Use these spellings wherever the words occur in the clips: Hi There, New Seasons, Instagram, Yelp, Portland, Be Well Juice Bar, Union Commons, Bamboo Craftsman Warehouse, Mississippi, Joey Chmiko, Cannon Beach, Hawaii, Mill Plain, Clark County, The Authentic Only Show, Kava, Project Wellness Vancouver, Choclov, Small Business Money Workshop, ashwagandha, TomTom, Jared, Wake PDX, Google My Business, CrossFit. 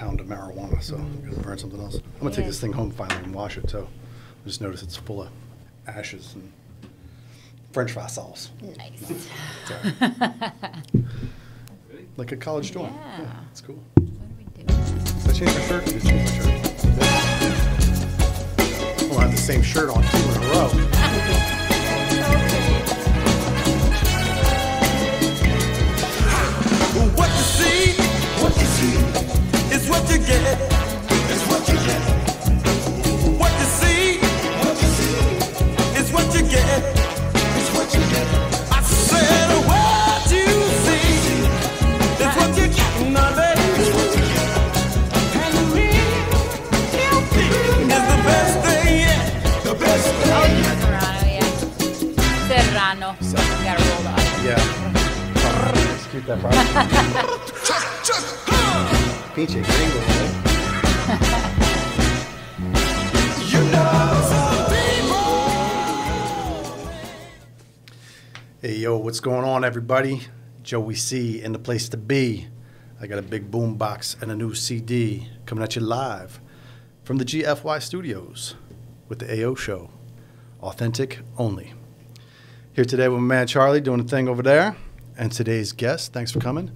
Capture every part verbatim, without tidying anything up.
pound of marijuana, so I'm going to burn something else. I'm going to take this thing home finally and wash it, too. I just noticed it's full of ashes and French fry sauce. Nice. No, right. Like a college dorm. Yeah. Yeah, it's cool. What do we do? So I changed my shirt. Did you change my shirt? Well, I have the same shirt on two in a row. What you see, what you see, is what you get, is what you get. What you see, what you see, is what you get, is what you get. I said what you see, is what you get, nothing. It's what you get. And me, you think is the best thing yet, the best thing yet. Serrano, yeah. Serrano. So we gotta roll up. Yeah. Keep that part. Peachy, English, right? You know. Hey, yo, what's going on, everybody? Joey C in the place to be. I got a big boom box and a new C D coming at you live from the G F Y studios with the A O show, Authentic Only. Here today with my man Charlie doing the thing over there. And today's guest, thanks for coming,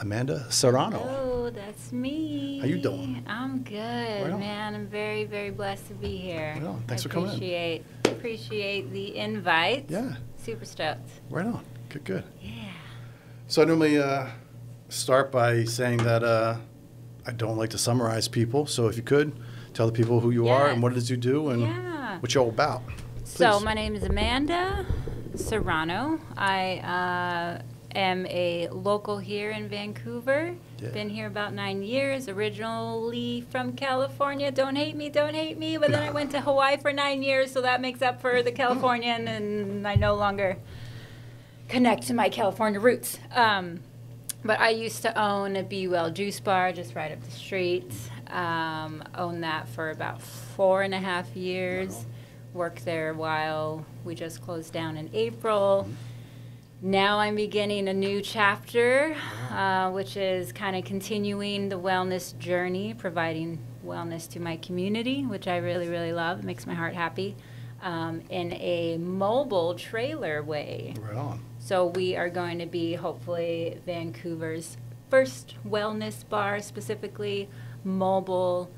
Amanda Serrano. Oh, that's me. How you doing? I'm good, right man. I'm very, very blessed to be here. Right on. Thanks I for coming appreciate, in. Appreciate the invite. Yeah. Super stoked. Right on. Good, good. Yeah. So I normally uh, start by saying that uh, I don't like to summarize people. So if you could, tell the people who you yes. are and what it is you do and yeah. what you're all about. Please. So my name is Amanda Serrano. I... Uh, I'm a local here in Vancouver. Yeah. Been here about nine years, originally from California. Don't hate me, don't hate me. But then I went to Hawaii for nine years, so that makes up for the Californian, and I no longer connect to my California roots. Um, but I used to own a Be Well Juice Bar just right up the street. Um, owned that for about four and a half years. Wow. Worked there while we just closed down in April. Mm-hmm. Now I'm beginning a new chapter, uh, which is kind of continuing the wellness journey, providing wellness to my community, which I really, really love. It makes my heart happy, um, in a mobile trailer way. Right on. So we are going to be, hopefully, Vancouver's first wellness bar, specifically mobile,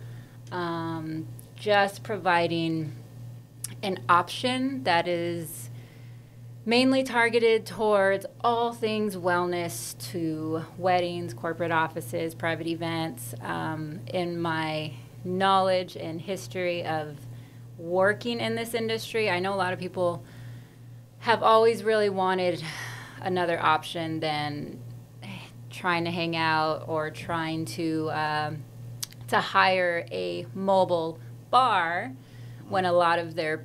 um, just providing an option that is mainly targeted towards all things wellness to weddings, corporate offices, private events. Um, in my knowledge and history of working in this industry, I know a lot of people have always really wanted another option than trying to hang out or trying to, um, to hire a mobile bar when a lot of their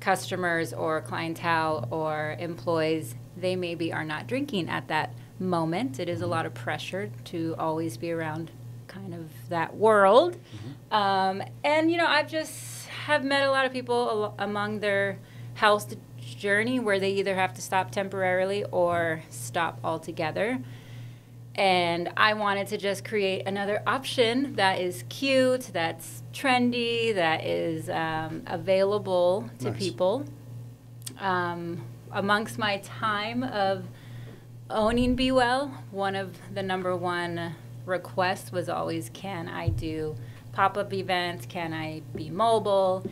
customers or clientele or employees, they maybe are not drinking at that moment. It is a lot of pressure to always be around kind of that world. Mm-hmm. Um, and, you know, I've just have met a lot of people among their health journey where they either have to stop temporarily or stop altogether. And I wanted to just create another option that is cute, that's trendy, that is um, available to nice. people. Um, amongst my time of owning Be Well, one of the number one requests was always, can I do pop-up events? Can I be mobile?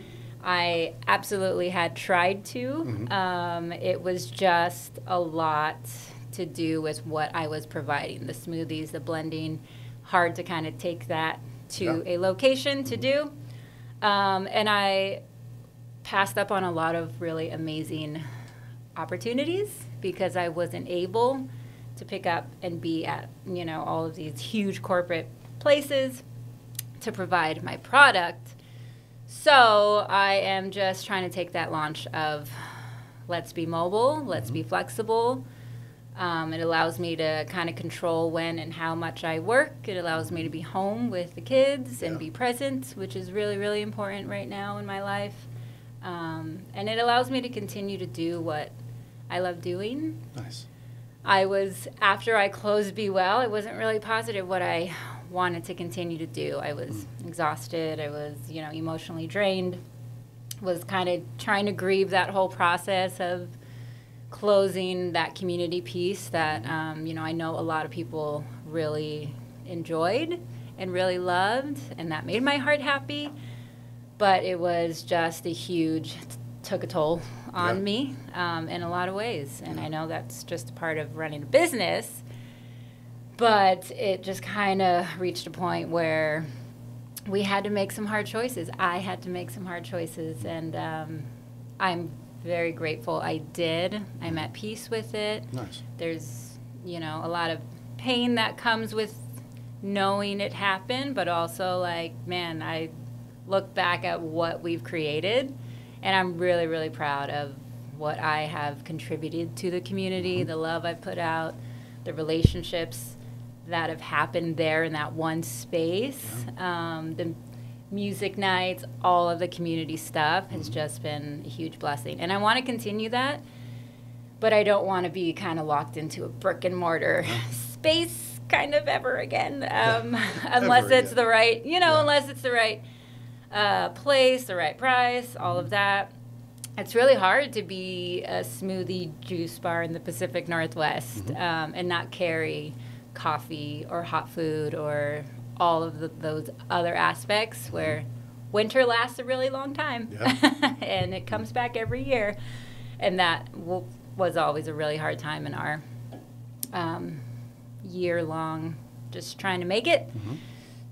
I absolutely had tried to. Mm-hmm. Um, it was just a lot to do with what I was providing, the smoothies, the blending, hard to kind of take that to yeah. a location to do. Um, and I passed up on a lot of really amazing opportunities because I wasn't able to pick up and be at, you know, all of these huge corporate places to provide my product. So I am just trying to take that launch of let's be mobile, let's mm-hmm. be flexible. Um, it allows me to kind of control when and how much I work. It allows me to be home with the kids and yeah. be present, which is really, really important right now in my life. Um, and it allows me to continue to do what I love doing. Nice. I was, after I closed Be Well, it wasn't really positive what I wanted to continue to do. I was exhausted. I was, you know, emotionally drained. Was kind of trying to grieve that whole process of closing that community piece that, um, you know, I know a lot of people really enjoyed and really loved, and that made my heart happy. But it was just a huge, t took a toll on yep. me um, in a lot of ways. And I know that's just part of running a business, but it just kind of reached a point where we had to make some hard choices. I had to make some hard choices, and um, I'm very grateful I did. I'm at peace with it. Nice. There's, you know, a lot of pain that comes with knowing it happened, but also, like, man, I look back at what we've created, and I'm really, really proud of what I have contributed to the community, the love I've put out, the relationships that have happened there in that one space, um, the music nights, all of the community stuff has just been a huge blessing. And I want to continue that, but I don't want to be kind of locked into a brick and mortar space kind of ever again, um, unless ever it's again. the right, you know, yeah. unless it's the right uh, place, the right price, all of that. It's really hard to be a smoothie juice bar in the Pacific Northwest mm-hmm. um, and not carry coffee or hot food or all of the, those other aspects where winter lasts a really long time yeah. and it comes back every year, and that w was always a really hard time in our um, year-long just trying to make it. Mm-hmm.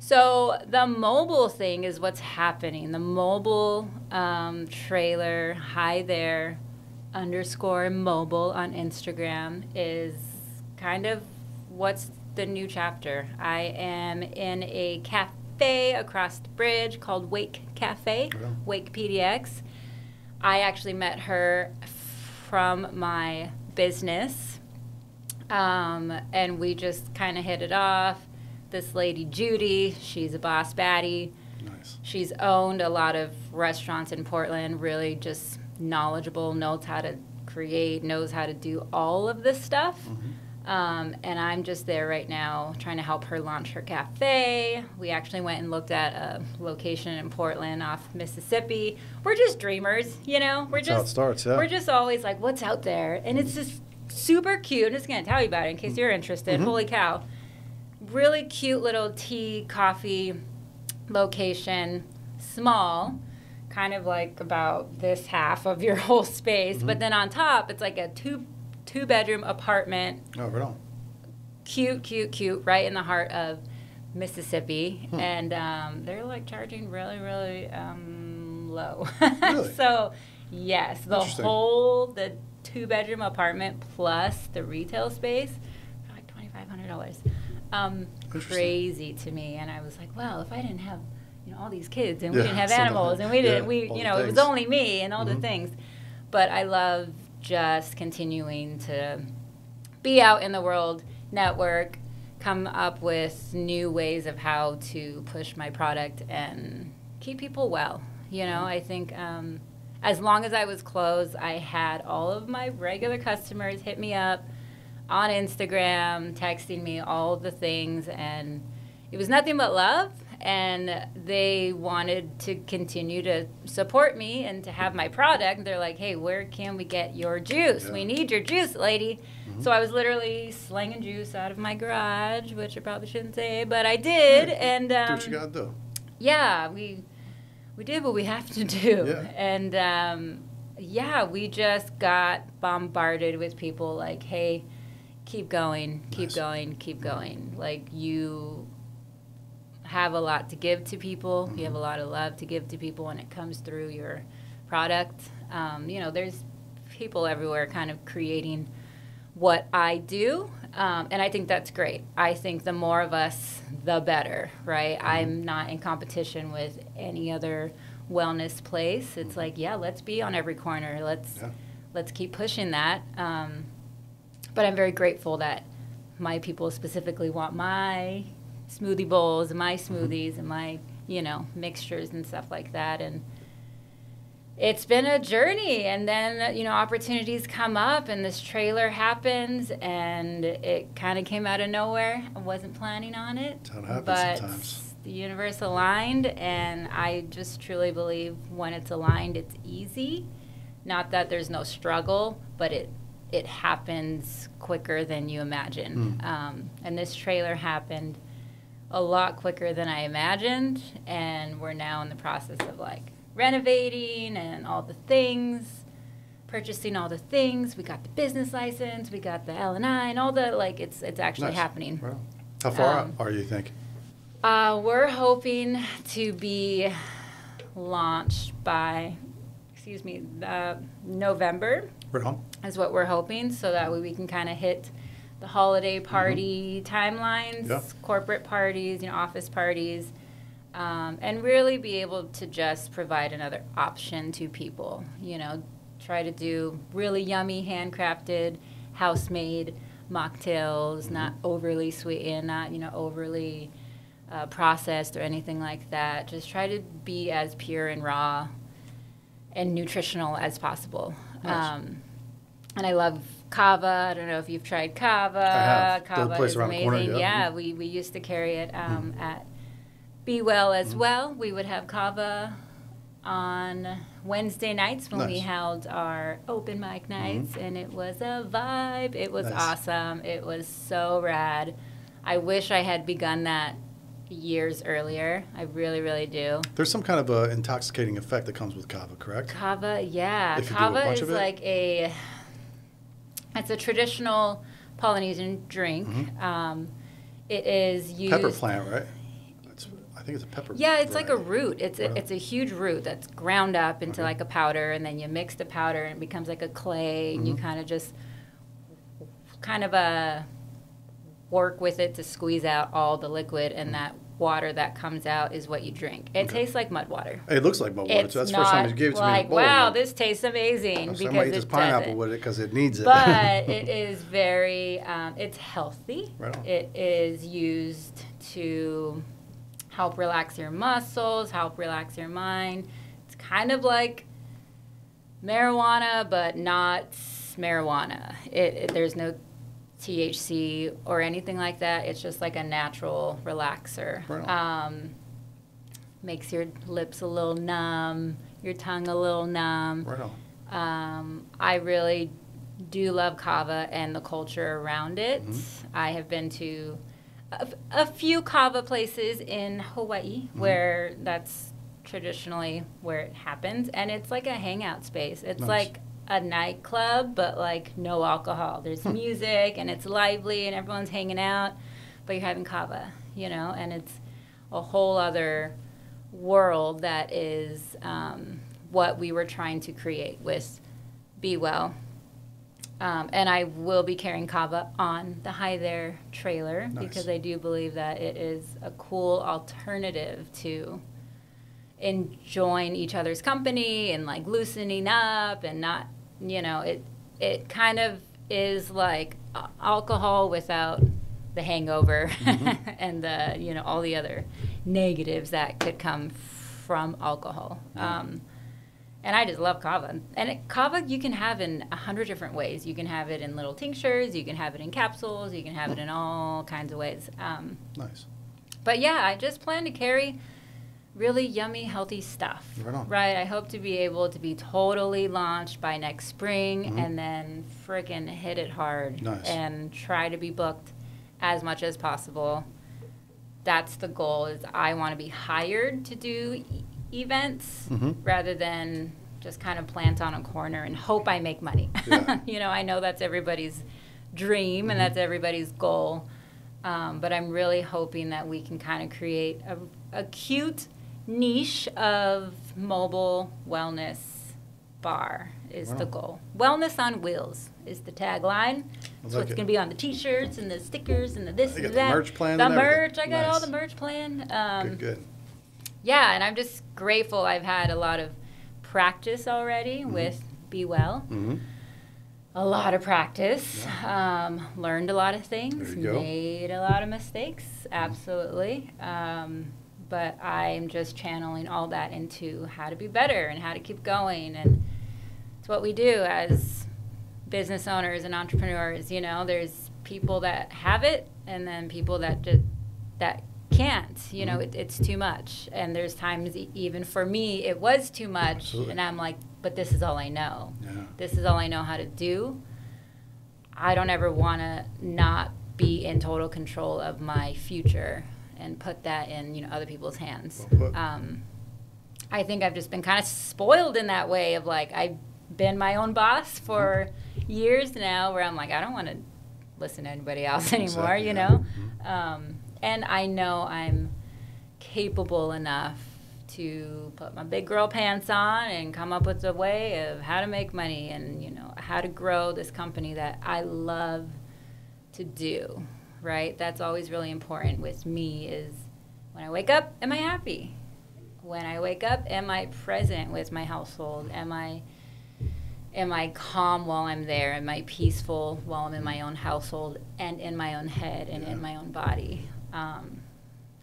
So the mobile thing is what's happening. The mobile um, trailer, Hi There underscore mobile on Instagram, is kind of what's the new chapter. I am in a cafe across the bridge called Wake Cafe, yeah. Wake P D X. I actually met her from my business, um, and we just kind of hit it off. This lady, Judy, she's a boss baddie. Nice. She's owned a lot of restaurants in Portland, really just knowledgeable, knows how to create, knows how to do all of this stuff. Mm-hmm. Um, and I'm just there right now trying to help her launch her cafe. We actually went and looked at a location in Portland off Mississippi. We're just dreamers, you know? We're That's just, how it starts, yeah. We're just always like, what's out there? And it's just super cute. I'm just going to tell you about it in case you're interested. Mm-hmm. Holy cow. Really cute little tea, coffee location. Small, kind of like about this half of your whole space. Mm-hmm. But then on top, it's like a two two-bedroom apartment. Oh, right on. Cute, cute, cute, right in the heart of Mississippi. Hmm. And um, they're, like, charging really, really um, low. Really? So, yes, the whole, the two-bedroom apartment plus the retail space, like twenty-five hundred dollars. Um, crazy to me. And I was like, well, if I didn't have, you know, all these kids and yeah, we didn't have animals and we didn't, yeah, we, you know, it was only me and all mm-hmm. the things. But I love just continuing to be out in the world, network, come up with new ways of how to push my product and keep people well. You know, I think um, as long as I was closed, I had all of my regular customers hit me up on Instagram, texting me all the things, and it was nothing but love, and they wanted to continue to support me and to have my product. They're like, hey, where can we get your juice? Yeah. We need your juice, lady. Mm-hmm. So I was literally slinging juice out of my garage, which I probably shouldn't say, but I did. Yeah, and um, do what you gotta do. Yeah, we, we did what we have to do. Yeah. And, um, yeah, we just got bombarded with people like, hey, keep going, keep nice. going, keep going. Like, you have a lot to give to people. Mm-hmm. You have a lot of love to give to people when it comes through your product. Um, you know, there's people everywhere kind of creating what I do, um, and I think that's great. I think the more of us, the better, right? Mm-hmm. I'm not in competition with any other wellness place. It's like, yeah, let's be on every corner. Let's, yeah. let's keep pushing that. Um, but I'm very grateful that my people specifically want my smoothie bowls and my smoothies and my, you know, mixtures and stuff like that. And it's been a journey. And then, you know, opportunities come up and this trailer happens and it kind of came out of nowhere. I wasn't planning on it. That's how it happens but sometimes. The universe aligned, and I just truly believe when it's aligned, it's easy. Not that there's no struggle, but it it happens quicker than you imagine. Mm. Um, and this trailer happened a lot quicker than I imagined, and we're now in the process of like renovating and all the things, purchasing all the things. We got the business license, we got the L and I, and all the like. It's it's actually nice. Happening. Wow. How far um, out are you think? Uh, we're hoping to be launched by. Excuse me, uh, November is what we're hoping, so that way we can kind of hit the holiday party mm-hmm. timelines, yeah. corporate parties, you know, office parties, um, and really be able to just provide another option to people. You know, try to do really yummy, handcrafted, house-made mocktails, mm-hmm. not overly sweetened, not you know overly uh, processed or anything like that. Just try to be as pure and raw and nutritional as possible. Nice. Um, and I love Kava. I don't know if you've tried Kava. I have. Kava place is around amazing. The corner, yeah, yeah we, we used to carry it um, mm. at Be Well as mm. well. We would have Kava on Wednesday nights when nice. We held our open mic nights, mm. and it was a vibe. It was nice. Awesome. It was so rad. I wish I had begun that years earlier. I really, really do. There's some kind of a intoxicating effect that comes with Kava, correct? Kava, yeah. If Kava is like a, it's a traditional Polynesian drink. Mm-hmm. um, it is used. Pepper plant, right? It's, I think it's a pepper. Yeah, it's variety. Like a root. It's a, it's a huge root that's ground up into mm-hmm. like a powder, and then you mix the powder and it becomes like a clay, and mm-hmm. you kind of just, kind of a, work with it to squeeze out all the liquid, and that water that comes out is what you drink. It okay. tastes like mud water. It looks like mud water. It's so that's the first time you gave it to like, me in a bowl. Wow, right? This tastes amazing. Because somebody eats pineapple with it because it needs it. But it is very, um, it's healthy. Right on. It is used to help relax your muscles, help relax your mind. It's kind of like marijuana, but not marijuana. It, it there's no T H C or anything like that. It's just like a natural relaxer. Right. Um, makes your lips a little numb, your tongue a little numb. Right. Um, I really do love Kava and the culture around it. Mm-hmm. I have been to a, a few Kava places in Hawaii mm-hmm. where that's traditionally where it happens, and it's like a hangout space. It's nice. Like a nightclub, but like no alcohol. There's music and it's lively and everyone's hanging out, but you're having Kava, you know, and it's a whole other world that is um, what we were trying to create with Be Well. Um, and I will be carrying Kava on the Hi There trailer nice. Because I do believe that it is a cool alternative to enjoying each other's company and like loosening up and not, you know, it it kind of is like alcohol without the hangover mm-hmm. and the, you know, all the other negatives that could come from alcohol. Mm-hmm. Um, and I just love Kava. And it, Kava you can have in a hundred different ways. You can have it in little tinctures, you can have it in capsules, you can have mm-hmm. it in all kinds of ways. Um, nice. But yeah, I just plan to carry really yummy, healthy stuff, right, on. Right? I hope to be able to be totally launched by next spring mm-hmm. and then frickin' hit it hard nice. And try to be booked as much as possible. That's the goal, is I want to be hired to do e- events mm-hmm. rather than just kind of plant on a corner and hope I make money. Yeah. You know, I know that's everybody's dream mm-hmm. and that's everybody's goal, um, but I'm really hoping that we can kind of create a, a cute niche of mobile wellness bar is wow. the goal. Wellness on wheels is the tagline. Like so it's it. Going to be on the T-shirts and the stickers and the this and that. The merch planned. The merch. Everything. I got nice. All the merch planned. Um, good, good. Yeah, and I'm just grateful. I've had a lot of practice already mm-hmm. with Be Well. Mm-hmm. A lot of practice. Yeah. Um, learned a lot of things. There you go. Made a lot of mistakes. Absolutely. Um, but I'm just channeling all that into how to be better and how to keep going. And it's what we do as business owners and entrepreneurs. You know, there's people that have it and then people that just, that can't, you know, it, it's too much. And there's times even for me, it was too much. Absolutely. And I'm like, but this is all I know. Yeah. This is all I know how to do. I don't ever want to not be in total control of my future and put that in, you know, other people's hands. Well put. Um, I think I've just been kind of spoiled in that way of like, I've been my own boss for years now, where I'm like, I don't want to listen to anybody else anymore, exactly, you yeah. know? Mm-hmm. um, and I know I'm capable enough to put my big girl pants on and come up with a way of how to make money and, you know, how to grow this company that I love to do, right? That's always really important with me is when I wake up, am I happy? When I wake up, am I present with my household? Am I, am I calm while I'm there? Am I peaceful while I'm in my own household and in my own head and yeah. in my own body? Um,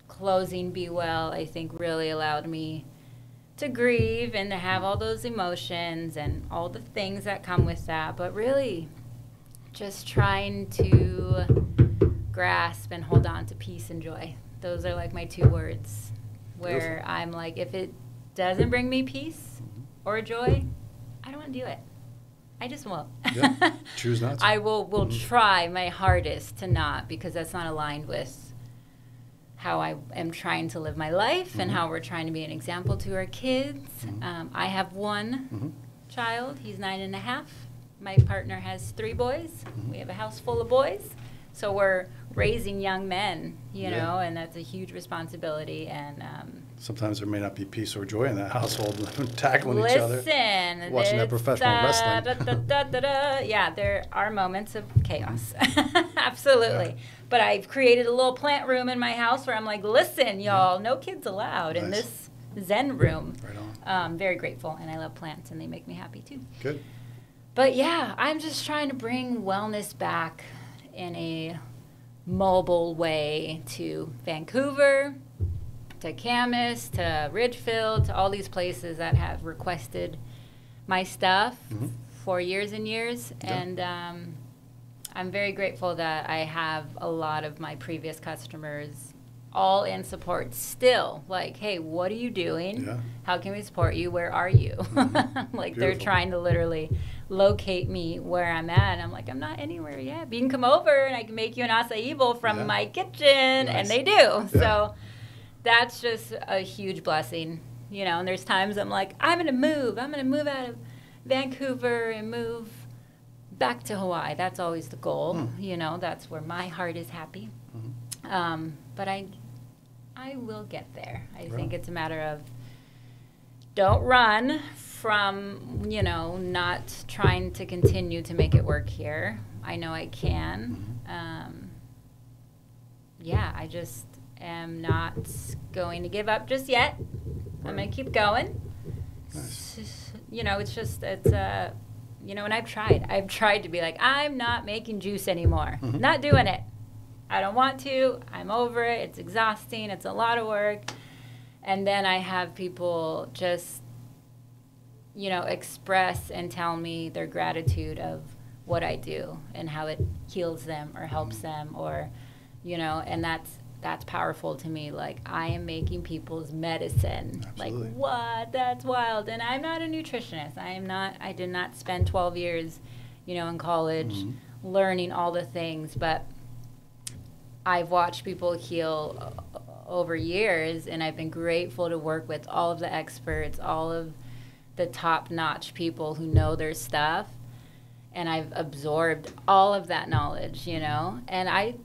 closing Be Well, I think, really allowed me to grieve and to have all those emotions and all the things that come with that, but really just trying to grasp and hold on to peace and joy. Those are like my two words, where Beautiful. I'm like, if it doesn't bring me peace or joy, I don't want to do it. I just won't. Yeah. Choose not to. I will, will mm-hmm. try my hardest to not, because that's not aligned with how I am trying to live my life mm-hmm. and how we're trying to be an example to our kids. Mm-hmm. Um, I have one mm-hmm. child. He's nine and a half. My partner has three boys. Mm-hmm. We have a house full of boys. So we're raising young men, you yeah. know, and that's a huge responsibility. And um, sometimes there may not be peace or joy in that household, tackling listen, each other, watching that professional da, wrestling. Da, da, da, da, da. Yeah, there are moments of chaos. Absolutely. Yeah. But I've created a little plant room in my house where I'm like, listen, y'all, no kids allowed nice. In this Zen room. Right on. Um, very grateful, and I love plants, and they make me happy too. Good. But yeah, I'm just trying to bring wellness back in a mobile way to Vancouver, to Camas, to Ridgefield, to all these places that have requested my stuff mm-hmm. for years and years, yeah. and. Um, I'm very grateful that I have a lot of my previous customers all in support still. Like, hey, what are you doing? Yeah. How can we support you? Where are you? Mm-hmm. Like, Beautiful. They're trying to literally locate me where I'm at. I'm like, I'm not anywhere yet. But you can come over and I can make you an acai bowl from yeah. my kitchen. Nice. And they do. Yeah. So that's just a huge blessing. You know, and there's times I'm like, I'm going to move. I'm going to move out of Vancouver and move back to Hawaii. That's always the goal. Mm. You know, that's where my heart is happy. Mm-hmm. Um, but I I will get there. I right. think it's a matter of don't run from, you know, not trying to continue to make it work here. I know I can. Mm-hmm. Um, yeah, I just am not going to give up just yet. Right. I'm going to keep going. Nice. S- you know, it's just, it's a... Uh, You know, and I've tried. I've tried to be like, I'm not making juice anymore. Mm-hmm. Not doing it. I don't want to. I'm over it. It's exhausting. It's a lot of work. And then I have people just, you know, express and tell me their gratitude of what I do and how it heals them or helps them or, you know, and that's that's powerful to me. Like, I am making people's medicine. Absolutely. Like, what? That's wild. And I'm not a nutritionist. I am not, I did not spend twelve years, you know, in college mm-hmm. learning all the things, but I've watched people heal over years, and I've been grateful to work with all of the experts, all of the top-notch people who know their stuff, and I've absorbed all of that knowledge, you know, and I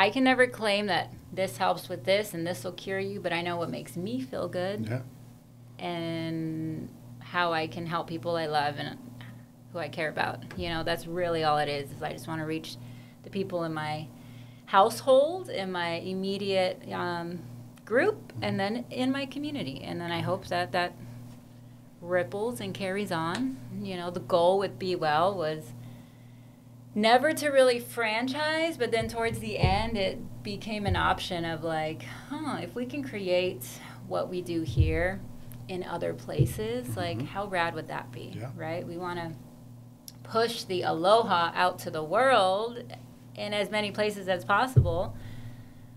I can never claim that this helps with this and this will cure you, but I know what makes me feel good yeah. and how I can help people I love and who I care about. You know, that's really all it is, is I just want to reach the people in my household, in my immediate um, group, and then in my community. And then I hope that that ripples and carries on. You know, the goal with Be Well was never to really franchise, but then towards the end, it became an option of like, huh, if we can create what we do here in other places, mm-hmm. like how rad would that be, yeah. right? We want to push the aloha out to the world in as many places as possible.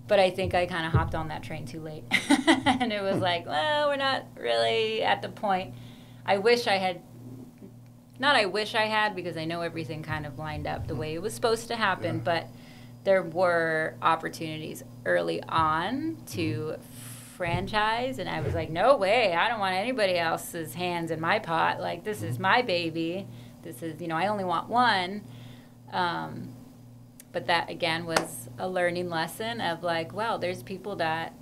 But I think I kind of hopped on that train too late. And it was like, well, we're not really at the point. I wish I had, not I wish I had, because I know everything kind of lined up the way it was supposed to happen, yeah. but there were opportunities early on to franchise, and I was like, no way, I don't want anybody else's hands in my pot. Like, this is my baby. This is, you know, I only want one. Um, but that, again, was a learning lesson of like, wow, there's people that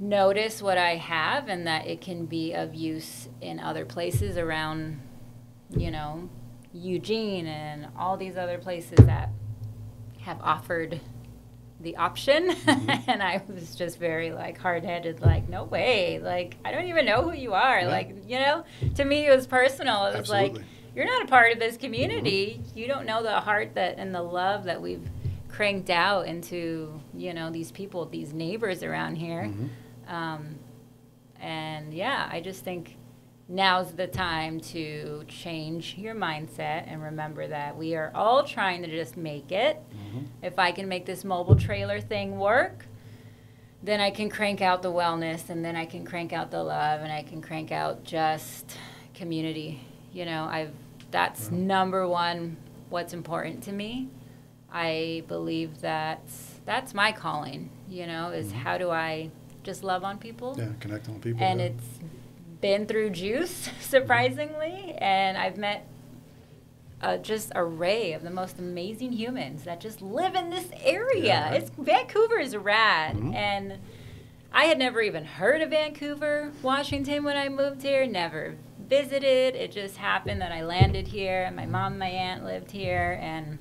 notice what I have and that it can be of use in other places around, you know, Eugene and all these other places that have offered the option. Mm-hmm. And I was just very, like, hard-headed, like, no way. Like, I don't even know who you are. Yeah. Like, you know, to me it was personal. It was Absolutely. like, you're not a part of this community. Mm-hmm. You don't know the heart that and the love that we've cranked out into, you know, these people, these neighbors around here. Mm-hmm. Um, and, yeah, I just think now's the time to change your mindset and remember that we are all trying to just make it. Mm-hmm. If I can make this mobile trailer thing work, then I can crank out the wellness, and then I can crank out the love, and I can crank out just community. You know, I've That's number one, what's important to me. I believe that that's my calling, you know, is mm-hmm. how do I just love on people? Yeah, connect on people. And yeah. it's been through juice, surprisingly. And I've met uh, just an array of the most amazing humans that just live in this area. Yeah, right. It's, Vancouver is rad. Mm-hmm. And I had never even heard of Vancouver, Washington, when I moved here. Never visited. It just happened that I landed here, and my mom and my aunt lived here, and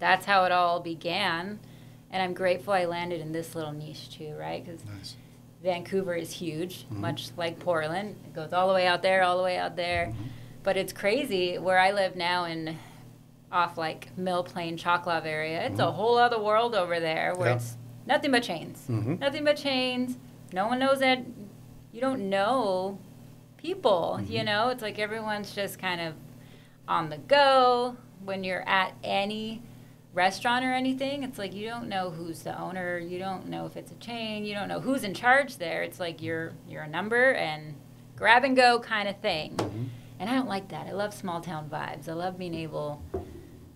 that's how it all began. And I'm grateful I landed in this little niche too, right? Because nice. Vancouver is huge, mm-hmm. much like Portland. It goes all the way out there, all the way out there. Mm-hmm. But it's crazy where I live now in off like Mill Plain, Choclov area. It's mm-hmm. a whole other world over there where yeah. it's nothing but chains. Mm-hmm. Nothing but chains. No one knows that. You don't know people. Mm-hmm. You know, it's like everyone's just kind of on the go. When you're at any restaurant or anything, it's like you don't know who's the owner. You don't know if it's a chain. You don't know who's in charge there. It's like you're you're a number and grab and go kind of thing. Mm-hmm. And I don't like that. I love small town vibes. I love being able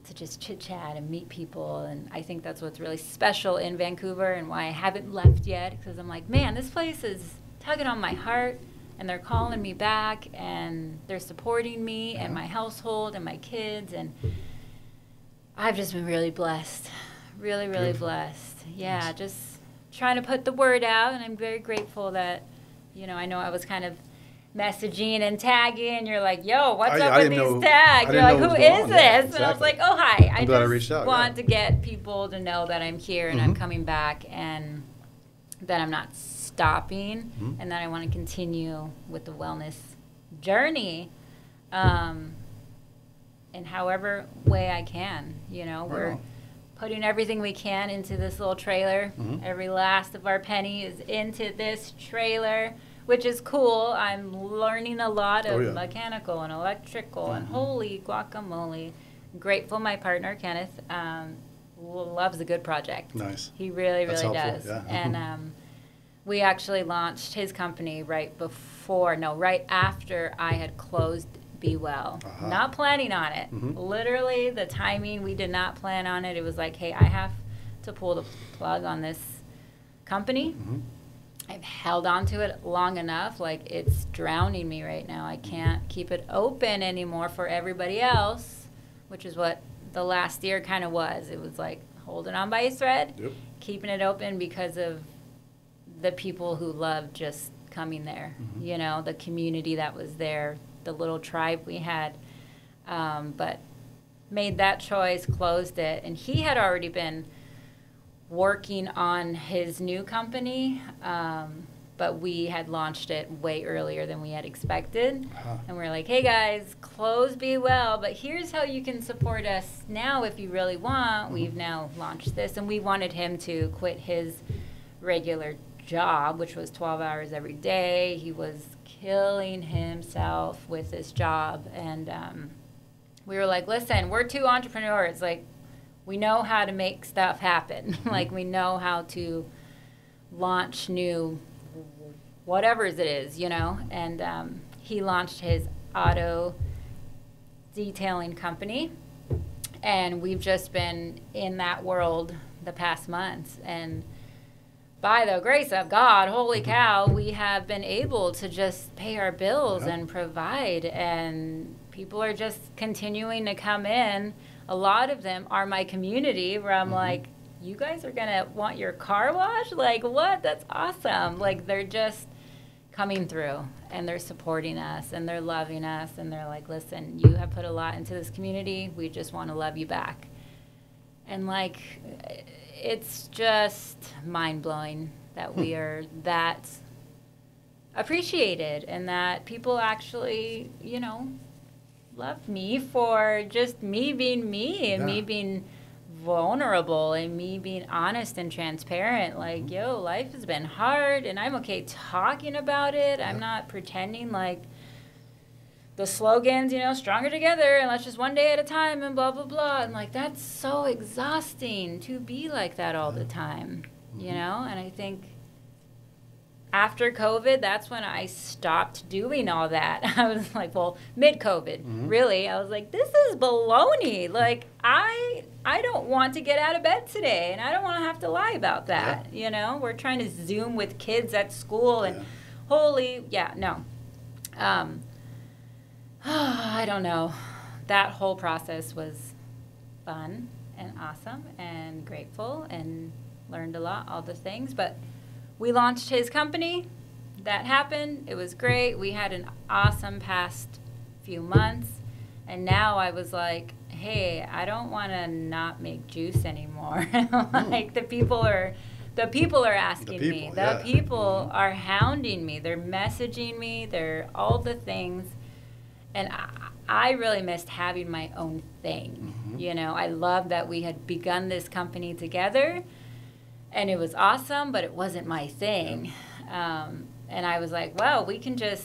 to just chit-chat and meet people, and I think that's what's really special in Vancouver and why I haven't left yet, because I'm like, man, this place is tugging on my heart, and they're calling me back, and they're supporting me yeah. and my household and my kids, and I've just been really blessed, really, really Beautiful. blessed. Yeah, nice. Just trying to put the word out, and I'm very grateful that, you know, I know I was kind of messaging and tagging. You're like, yo, what's I, up I with these know, tags? You're like, who is this? Yeah, exactly. And I was like, oh, hi. I'm I just I reached out, want yeah. to get people to know that I'm here and mm-hmm. I'm coming back and that I'm not stopping mm-hmm. and that I want to continue with the wellness journey um, in however way I can. You know, right we're on. putting everything we can into this little trailer. Mm-hmm. Every last of our penny is into this trailer, which is cool. I'm learning a lot of oh, yeah. mechanical and electrical mm-hmm. and holy guacamole. I'm grateful my partner, Kenneth, um, loves a good project. Nice. He really, really That's does. Yeah. And um, we actually launched his company right before, no, right after I had closed Be Well. Uh-huh. Not planning on it. Mm-hmm. Literally, the timing, we did not plan on it. It was like, hey, I have to pull the plug on this company. Mm-hmm. I've held on to it long enough, like it's drowning me right now. I can't keep it open anymore for everybody else, which is what the last year kind of was. It was like holding on by a thread, yep. keeping it open because of the people who loved just coming there, mm-hmm. you know, the community that was there, the little tribe we had. Um, but made that choice, closed it, and he had already been working on his new company um, but we had launched it way earlier than we had expected. Uh-huh. And we were like, hey guys, close Be Well, but here's how you can support us now if you really want. Mm-hmm. We've now launched this, and we wanted him to quit his regular job, which was twelve hours every day. He was killing himself with this job, and um, we were like, listen, we're two entrepreneurs, like we know how to make stuff happen. Like we know how to launch new whatever it is, you know. And um, he launched his auto detailing company, and we've just been in that world the past months, and by the grace of God, holy cow, we have been able to just pay our bills yeah. and provide, and people are just continuing to come in. A lot of them are my community, where I'm mm-hmm. like, you guys are gonna want your car wash? Like, what? That's awesome. Like, they're just coming through, and they're supporting us, and they're loving us, and they're like, listen, you have put a lot into this community. We just want to love you back. And like, it's just mind-blowing that we are that appreciated, and that people actually, you know, love me for just me being me, and yeah. me being vulnerable, and me being honest and transparent. Like, mm-hmm. yo, life has been hard, and I'm okay talking about it. Yeah. I'm not pretending like the slogans, you know, stronger together, and let's just one day at a time, and blah, blah, blah. And like, that's so exhausting to be like that all the time, you know? And I think after COVID, that's when I stopped doing all that. I was like, well, mid-COVID, mm-hmm. really. I was like, this is baloney. Like, I, I don't want to get out of bed today, and I don't want to have to lie about that, yeah. you know? We're trying to Zoom with kids at school, and yeah. holy, yeah, no. Um, Oh, I don't know. That whole process was fun and awesome and grateful, and learned a lot, all the things. But we launched his company. That happened. It was great. We had an awesome past few months. And now I was like, hey, I don't want to not make juice anymore. Like the people are... The people are asking the people, me. The yeah. people are hounding me. They're messaging me. They're all the things. And I, I really missed having my own thing. Mm-hmm. You know, I loved that we had begun this company together, and it was awesome, but it wasn't my thing. Yeah. Um, and I was like, well, we can just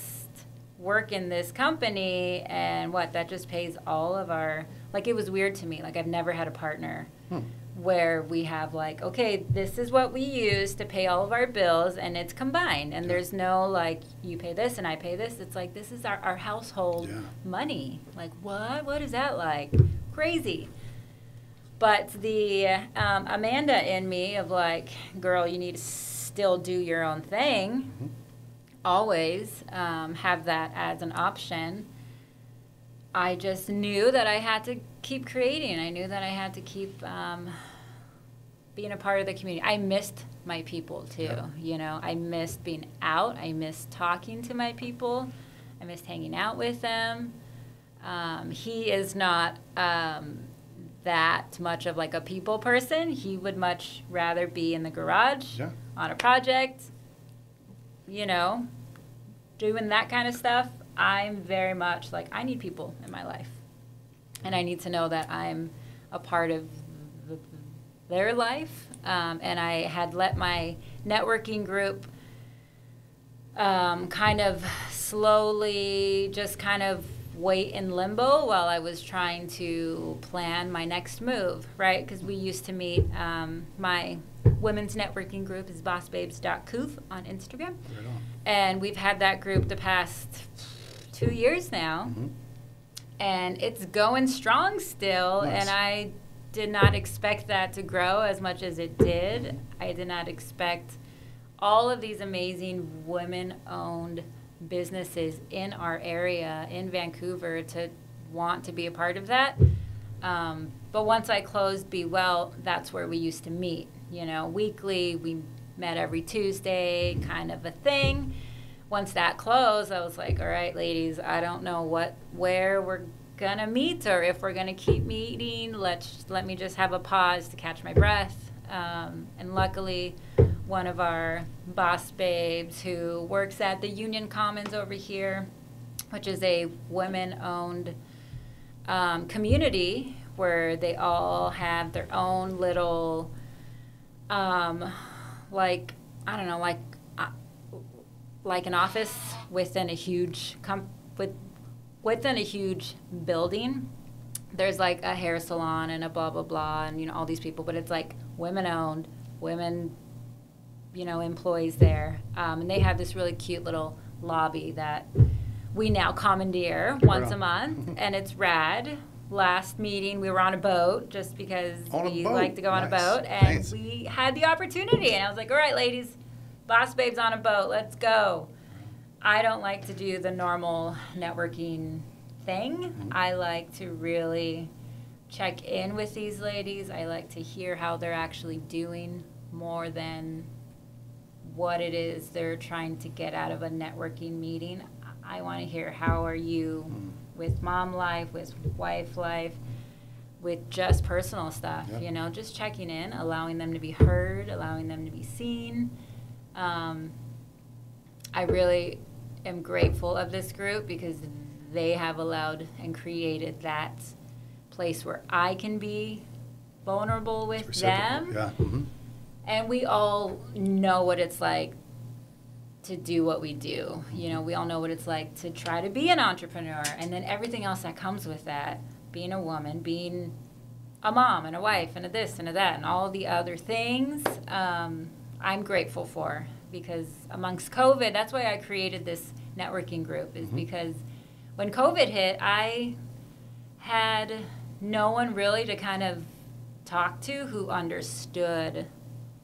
work in this company, and what, that just pays all of our, like, it was weird to me. Like, I've never had a partner hmm. where we have like, okay, this is what we use to pay all of our bills, and it's combined, and yeah. there's no like, you pay this and I pay this. It's like, this is our, our household yeah. money. Like, what? What is that like? Crazy. But the um, Amanda in me of like, girl, you need to still do your own thing. Mm-hmm. Always um, have that as an option. I just knew that I had to keep creating. I knew that I had to keep um, being a part of the community. I missed my people too, yeah. you know. I missed being out. I missed talking to my people. I missed hanging out with them. Um, he is not um, that much of like a people person. He would much rather be in the garage yeah. on a project, you know, doing that kind of stuff. I'm very much like, I need people in my life, and I need to know that I'm a part of their life. Um, and I had let my networking group um, kind of slowly just kind of wait in limbo while I was trying to plan my next move, right? Because we used to meet, um, my women's networking group is boss babes dot couve on Instagram. Right on. And we've had that group the past two years now, mm-hmm. and it's going strong still, nice. And I did not expect that to grow as much as it did. I did not expect all of these amazing women-owned businesses in our area, in Vancouver, to want to be a part of that. Um, but once I closed Be Well, that's where we used to meet. You know, weekly, we met every Tuesday, kind of a thing. Once that closed, I was like, all right, ladies, I don't know what, where we're gonna meet, or if we're gonna keep meeting. Let's, let me just have a pause to catch my breath. Um, and luckily, one of our boss babes who works at the Union Commons over here, which is a women-owned um, community where they all have their own little, um, like, I don't know, like uh, like an office within a huge com with, within a huge building. There's like a hair salon and a blah blah blah and you know all these people, but it's like women-owned, women, you know, employees there, um, and they have this really cute little lobby that we now commandeer once a month, and it's rad. Last meeting, we were on a boat just because we like to go on a boat, and we had the opportunity, and I was like, all right, ladies, Boss Babes on a boat, let's go. I don't like to do the normal networking thing. I like to really check in with these ladies. I like to hear how they're actually doing more than what it is they're trying to get out of a networking meeting. I want to hear how are you with mom life, with wife life, with just personal stuff, yep. you know, just checking in, allowing them to be heard, allowing them to be seen. Um, I really am grateful of this group because they have allowed and created that place where I can be vulnerable with them. Yeah. Mm-hmm. And we all know what it's like to do what we do. You know, we all know what it's like to try to be an entrepreneur and then everything else that comes with that, being a woman, being a mom and a wife and a this and a that and all the other things, um, I'm grateful for, because amongst COVID, that's why I created this networking group, is mm-hmm. because when COVID hit, I had no one really to kind of talk to who understood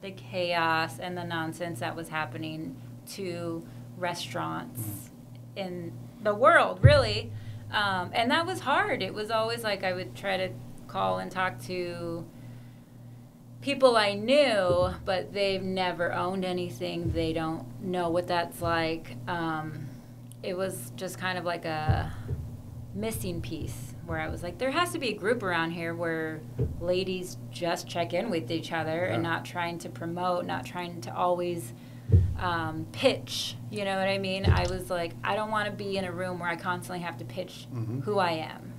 the chaos and the nonsense that was happening to restaurants in the world, really. Um, and that was hard. It was always like I would try to call and talk to people I knew, but they've never owned anything. They don't know what that's like. Um, it was just kind of like a missing piece where I was like, there has to be a group around here where ladies just check in with each other yeah. and not trying to promote, not trying to always Um, pitch, you know what I mean? I was like, I don't want to be in a room where I constantly have to pitch mm-hmm. who I am.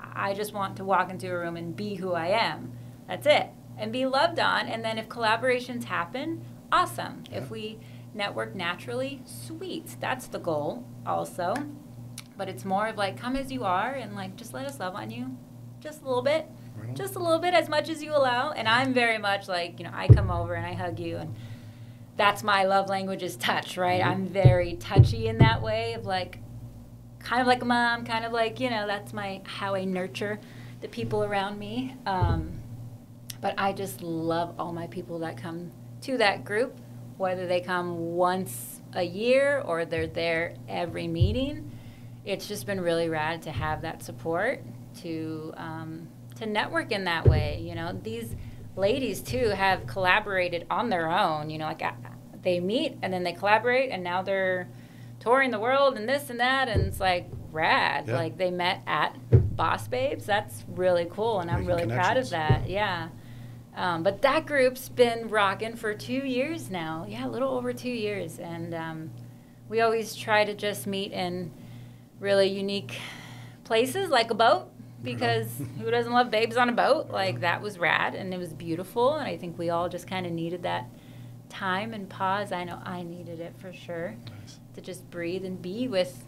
I just want to walk into a room and be who I am. That's it. And be loved on. And then if collaborations happen, awesome. Yeah. If we network naturally, sweet. That's the goal also. But it's more of like, come as you are and like, just let us love on you just a little bit. Right. Just a little bit, as much as you allow. And I'm very much like, you know, I come over and I hug you, and that's my love language is touch, right? Mm-hmm. I'm very touchy in that way of like, kind of like a mom, kind of like, you know, that's my, how I nurture the people around me. Um, but I just love all my people that come to that group, whether they come once a year or they're there every meeting. It's just been really rad to have that support, to, um, to network in that way. You know, these ladies too have collaborated on their own, you know, like uh, they meet and then they collaborate and now they're touring the world and this and that, and it's like rad. Yep. Like they met at Boss Babes. That's really cool, and Making I'm really proud of that. Yeah. Um, but that group's been rocking for two years now. Yeah, a little over two years. And um, we always try to just meet in really unique places like a boat, because who doesn't love babes on a boat? Like, that was rad, and it was beautiful, and I think we all just kind of needed that time and pause. I know I needed it for sure. Nice. To just breathe and be with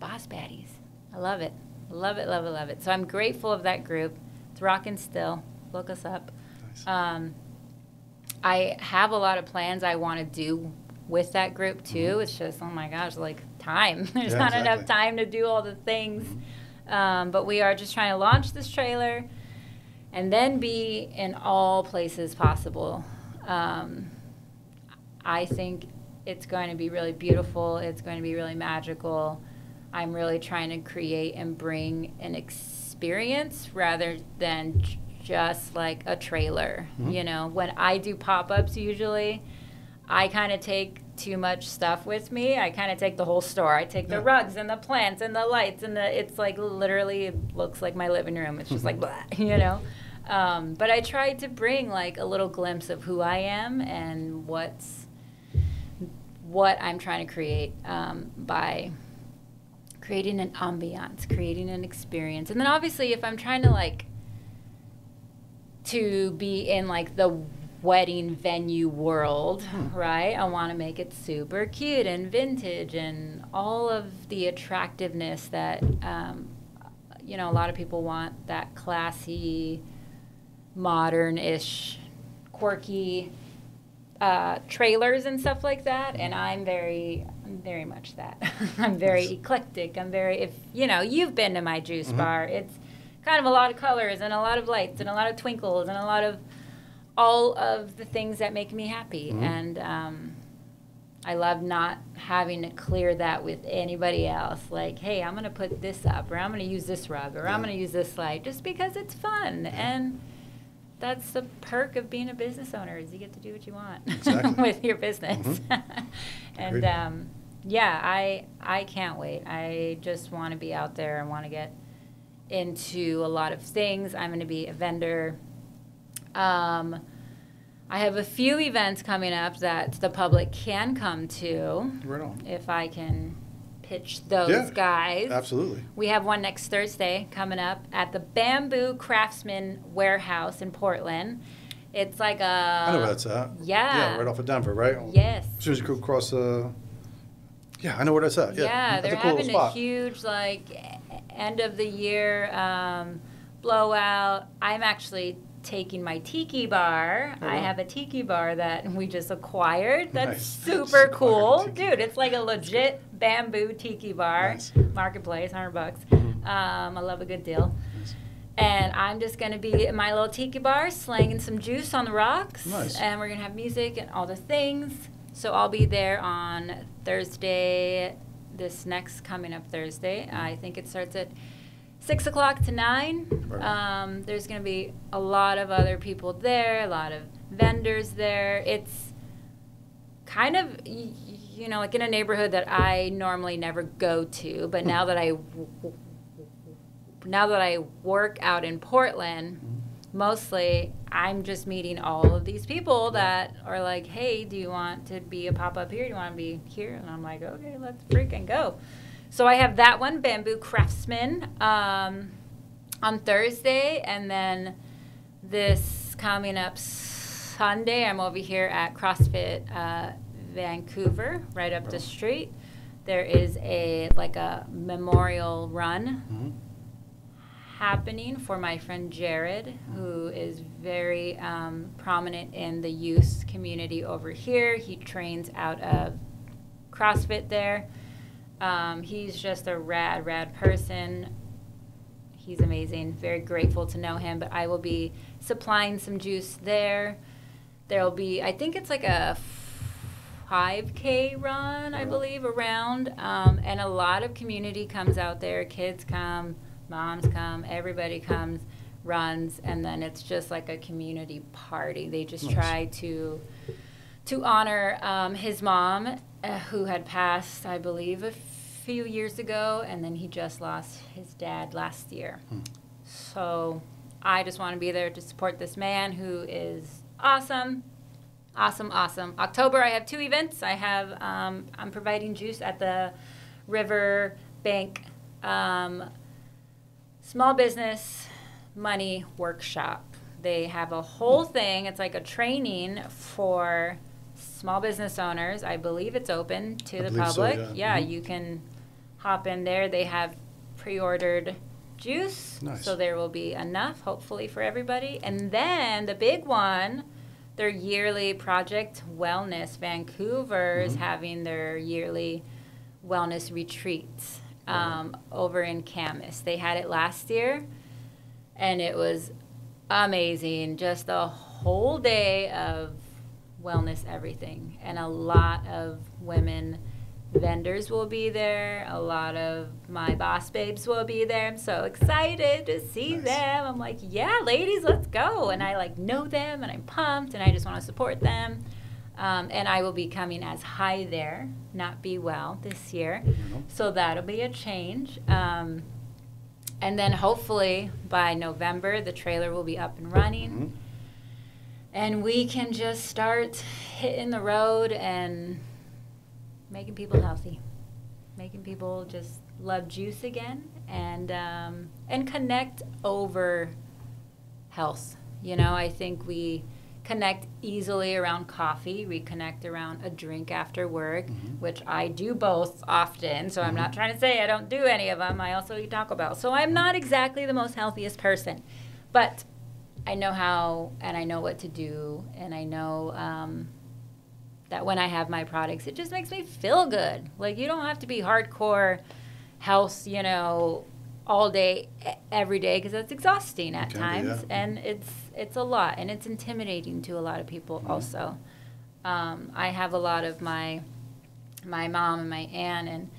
boss baddies. I love it. Love it, love it, love it. So I'm grateful of that group. It's rocking still. Look us up. Nice. Um, I have a lot of plans I want to do with that group, too. Mm-hmm. It's just, oh, my gosh, like, time. There's yeah, not exactly. enough time to do all the things. Mm-hmm. Um, but we are just trying to launch this trailer and then be in all places possible. Um, I think it's going to be really beautiful. It's going to be really magical. I'm really trying to create and bring an experience rather than just like a trailer. Mm-hmm. You know, when I do pop-ups usually, I kind of take too much stuff with me. I kind of take the whole store. I take yeah. the rugs and the plants and the lights and the, it's like literally it looks like my living room. It's just like, blah, you know? Um, but I tried to bring like a little glimpse of who I am and what's what I'm trying to create um, by creating an ambiance, creating an experience. And then obviously if I'm trying to like to be in like the wedding venue world, hmm. right? I want to make it super cute and vintage and all of the attractiveness that, um, you know, a lot of people want, that classy, modern-ish, quirky uh, trailers and stuff like that. And I'm very, I'm very much that. I'm very eclectic. I'm very, if, you know, you've been to my juice mm-hmm. bar. It's kind of a lot of colors and a lot of lights and a lot of twinkles and a lot of all of the things that make me happy. Mm-hmm. And um, I love not having to clear that with anybody else. Like, hey, I'm going to put this up, or I'm going to use this rug, or yeah. I'm going to use this light, just because it's fun. Yeah. And that's the perk of being a business owner, is you get to do what you want exactly. with your business. Mm-hmm. And um, yeah, I, I can't wait. I just want to be out there and want to get into a lot of things. I'm going to be a vendor. Um, I have a few events coming up that the public can come to. Right on. If I can pitch those yeah, guys. Absolutely. We have one next Thursday coming up at the Bamboo Craftsman Warehouse in Portland. It's like a... I know where that's at. Yeah. Yeah, right off of Denver, right? Yes. As soon as you go across the... Uh, yeah, I know where that's at. Yeah, yeah, they're a cool having spot. A huge, like, end of the year um, blowout. I'm actually... taking my tiki bar. Oh, wow. I have a tiki bar that we just acquired. That's nice. Super cool. Dude, it's like a legit bamboo tiki bar. Nice. Marketplace, one hundred bucks. Mm-hmm. um, I love a good deal. Nice. And I'm just going to be in my little tiki bar slanging some juice on the rocks. Nice. And we're going to have music and all the things. So I'll be there on Thursday, this next coming up Thursday. I think it starts at Six o'clock to nine. Um, there's going to be a lot of other people there, a lot of vendors there. It's kind of, you know, like in a neighborhood that I normally never go to, but now that I now that I work out in Portland, mostly I'm just meeting all of these people that are like, hey, do you want to be a pop up here? Do you want to be here? And I'm like, okay, let's freaking go. So I have that one, Bamboo Craftsman, um, on Thursday. And then this coming up Sunday, I'm over here at CrossFit uh, Vancouver, right up the street. There is a like a memorial run mm-hmm. happening for my friend Jared, who is very um, prominent in the youth community over here. He trains out of CrossFit there. Um, he's just a rad, rad person. He's amazing. Very grateful to know him. But I will be supplying some juice there. There'll be, I think it's like a five K run, I believe, around. Um, and a lot of community comes out there. Kids come, moms come, everybody comes, runs. And then it's just like a community party. They just nice. Try to to honor um, his mom, Uh, who had passed, I believe, a few years ago, and then he just lost his dad last year. Hmm. So I just want to be there to support this man who is awesome, awesome, awesome. October, I have two events. I have, um, I'm providing juice at the River Bank um, Small Business Money Workshop. They have a whole thing. It's like a training for small business owners. I believe it's open to the public. So, yeah, yeah mm-hmm. you can hop in there. They have pre-ordered juice, nice. So there will be enough, hopefully, for everybody. And then the big one, their yearly Project Wellness Vancouver is mm-hmm. having their yearly wellness retreats um, mm-hmm. over in Camas. They had it last year, and it was amazing. Just a whole day of wellness everything, and a lot of women vendors will be there. A lot of my boss babes will be there. I'm so excited to see nice. them. I'm like, yeah, ladies, let's go. And I like know them, and I'm pumped, and I just want to support them. Um, and I will be coming as Hi There, not Be Well this year, so that'll be a change. Um, And then hopefully by November, the trailer will be up and running. Mm-hmm. And we can just start hitting the road and making people healthy, making people just love juice again, and um, and connect over health. You know, I think we connect easily around coffee. We connect around a drink after work, mm-hmm. which I do both often. So mm-hmm. I'm not trying to say I don't do any of them. I also eat Taco Bell. So I'm not exactly the most healthiest person, but I know how, and I know what to do, and I know um, that when I have my products, it just makes me feel good. Like, you don't have to be hardcore health, you know, all day, every day, because that's exhausting at times, be, yeah. and it's it's a lot, and it's intimidating to a lot of people mm-hmm. also. Um, I have a lot of my my mom and my aunt, and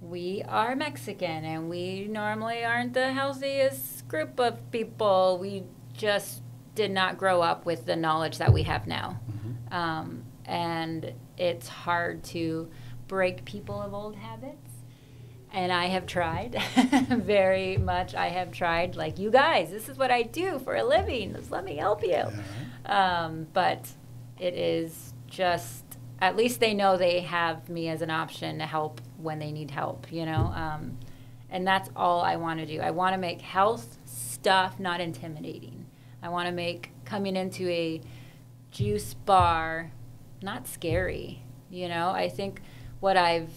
we are Mexican, and we normally aren't the healthiest group of people. We just did not grow up with the knowledge that we have now. Mm-hmm. Um, and it's hard to break people of old habits. And I have tried very much. I have tried, like, you guys, this is what I do for a living. Just let me help you. Yeah. Um, but it is just, at least they know they have me as an option to help when they need help, you know? Um, and that's all I want to do. I want to make health stuff not intimidating. I want to make coming into a juice bar not scary. You know, I think what I've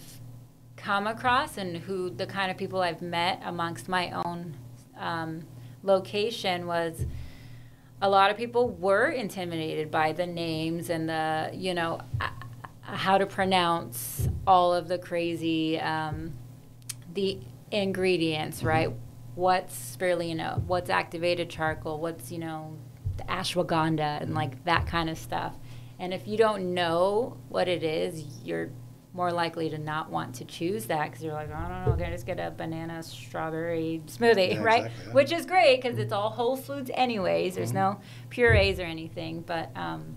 come across and who the kind of people I've met amongst my own um, location was a lot of people were intimidated by the names and the, you know, how to pronounce all of the crazy, um, the ingredients, right? Mm-hmm. What's spirulina, what's activated charcoal, what's, you know, the ashwagandha and like that kind of stuff. And if you don't know what it is, you're more likely to not want to choose that because you're like, I don't know, can I just get a banana strawberry smoothie, yeah, right? Exactly, yeah. Which is great because it's all whole foods anyways. There's mm-hmm. no purees or anything. But um,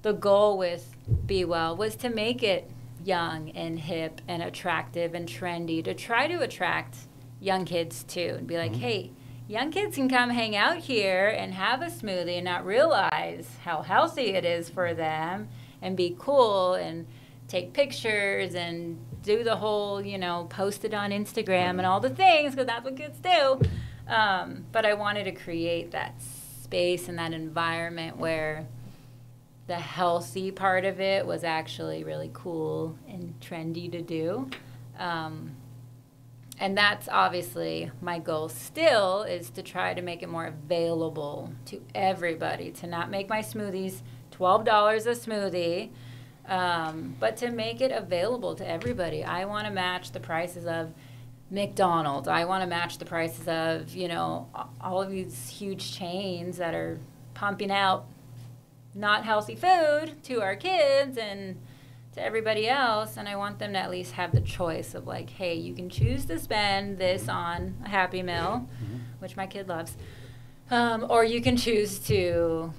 the goal with Be Well was to make it young and hip and attractive and trendy, to try to attract young kids too, and be like, mm-hmm. hey, young kids can come hang out here and have a smoothie and not realize how healthy it is for them, and be cool and take pictures and do the whole, you know, post it on Instagram mm-hmm. and all the things, because that's what kids do. Um, but I wanted to create that space and that environment where the healthy part of it was actually really cool and trendy to do. Um, And that's obviously my goal still, is to try to make it more available to everybody, to not make my smoothies twelve dollars a smoothie, um, but to make it available to everybody. I want to match the prices of McDonald's. I want to match the prices of, you know, all of these huge chains that are pumping out not healthy food to our kids and to everybody else, and I want them to at least have the choice of, like, hey, you can choose to spend this on a Happy Meal, mm-hmm. which my kid loves, um, or you can choose to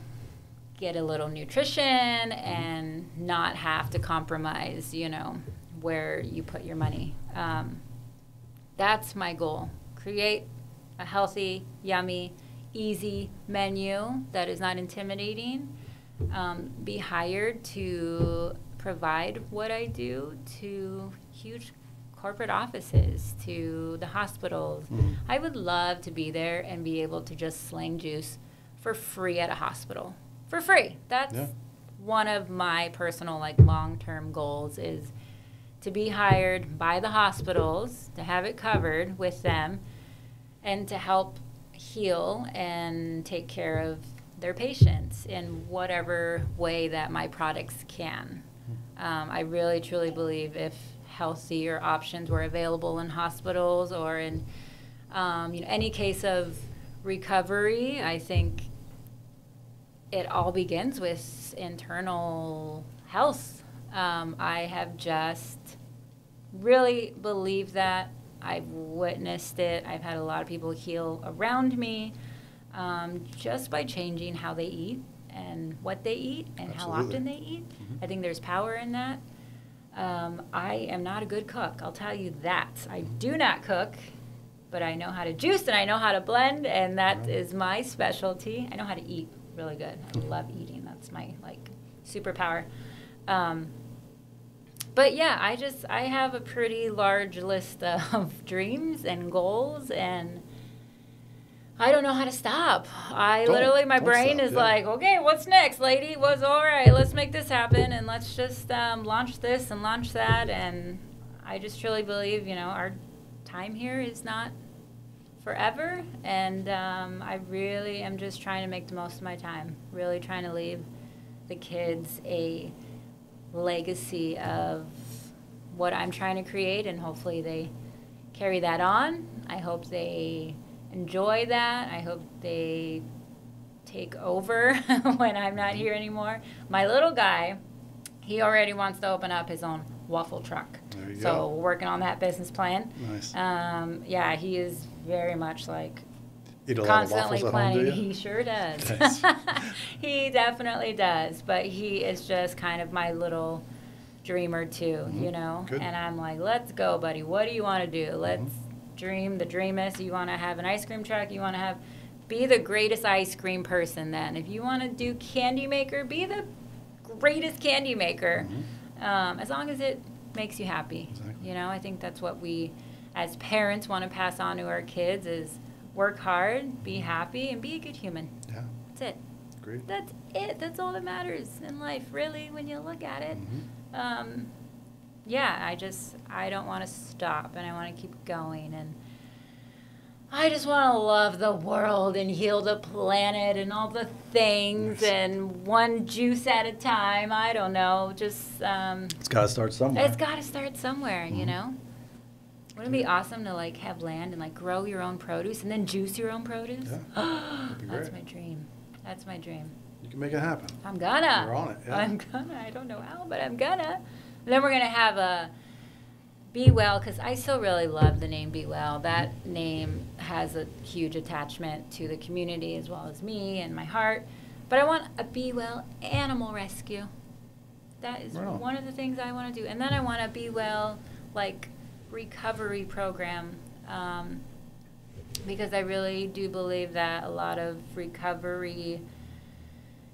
get a little nutrition and not have to compromise, you know, where you put your money. Um, that's my goal. Create a healthy, yummy, easy menu that is not intimidating. Um, be hired to provide what I do to huge corporate offices, to the hospitals. Mm. I would love to be there and be able to just sling juice for free at a hospital. For free. That's yeah. one of my personal, like, long-term goals, is to be hired by the hospitals, to have it covered with them, and to help heal and take care of their patients in whatever way that my products can. Um, I really, truly believe if healthier options were available in hospitals or in um, you know, any case of recovery, I think it all begins with internal health. Um, I have just really believed that. I've witnessed it. I've had a lot of people heal around me um, just by changing how they eat and what they eat and Absolutely. How often they eat. Mm-hmm. I think there's power in that. Um, I am not a good cook. I'll tell you that. I do not cook, but I know how to juice and I know how to blend, and that is my specialty. I know how to eat really good. I love eating. That's my like superpower. Um, but yeah, I just I have a pretty large list of dreams and goals, and I don't know how to stop. I don't, literally, my brain stop, is yeah. like, okay, what's next, lady? What's all right? Let's make this happen, and let's just um, launch this and launch that. And I just truly believe, you know, our time here is not forever, and um, I really am just trying to make the most of my time. Really trying to leave the kids a legacy of what I'm trying to create, and hopefully they carry that on. I hope they enjoy that. I hope they take over when I'm not here anymore. My little guy, he already wants to open up his own waffle truck. There you so go. We're working on that business plan. Nice. Um, yeah, he is very much like Eat a constantly lot of waffles planning. At home, do you? He sure does. Nice. He definitely does. But he is just kind of my little dreamer too, mm-hmm. you know. Good. And I'm like, let's go, buddy. What do you want to do? Let's. Mm-hmm. Dream the dreamest. You want to have an ice cream truck. You want to have, be the greatest ice cream person. Then, if you want to do candy maker, be the greatest candy maker. Mm-hmm. Um, as long as it makes you happy, exactly. you know. I think that's what we, as parents, want to pass on to our kids: is work hard, be happy, and be a good human. Yeah, that's it. Great. That's it. That's all that matters in life, really, when you look at it. Mm-hmm. Um, yeah, I just, I don't want to stop, and I want to keep going, and I just want to love the world and heal the planet and all the things, yes. and one juice at a time. I don't know, just... Um, it's got to start somewhere. It's got to start somewhere, mm-hmm. you know? Wouldn't it be awesome to, like, have land and, like, grow your own produce and then juice your own produce? Yeah. That'd be great. That's my dream. That's my dream. You can make it happen. I'm gonna. You're on it. Yeah. I'm gonna. I don't know how, but I'm gonna. Then we're going to have a Be Well, because I still really love the name Be Well. That name has a huge attachment to the community as well as me and my heart. But I want a Be Well animal rescue. That is wow. one of the things I want to do. And then I want a Be Well, like, recovery program, um, because I really do believe that a lot of recovery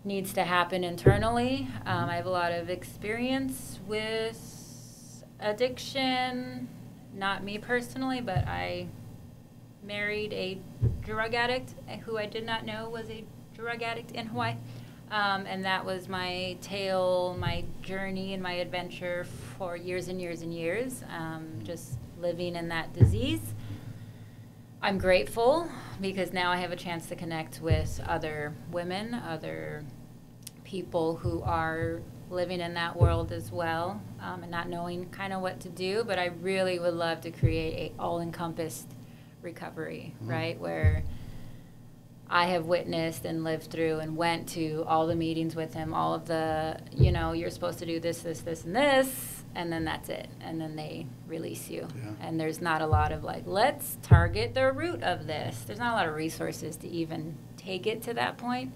needs to happen internally. Um, I have a lot of experience with addiction, not me personally, but I married a drug addict who I did not know was a drug addict in Hawaii. Um, and that was my tale, my journey, and my adventure for years and years and years, um, just living in that disease. I'm grateful because now I have a chance to connect with other women, other people who are living in that world as well, um, and not knowing kind of what to do, but I really would love to create a all-encompassed recovery, mm-hmm. right, where I have witnessed and lived through and went to all the meetings with him, all of the, you know, you're supposed to do this, this, this, and this, and then that's it, and then they release you. Yeah. And there's not a lot of, like, let's target the root of this. There's not a lot of resources to even take it to that point.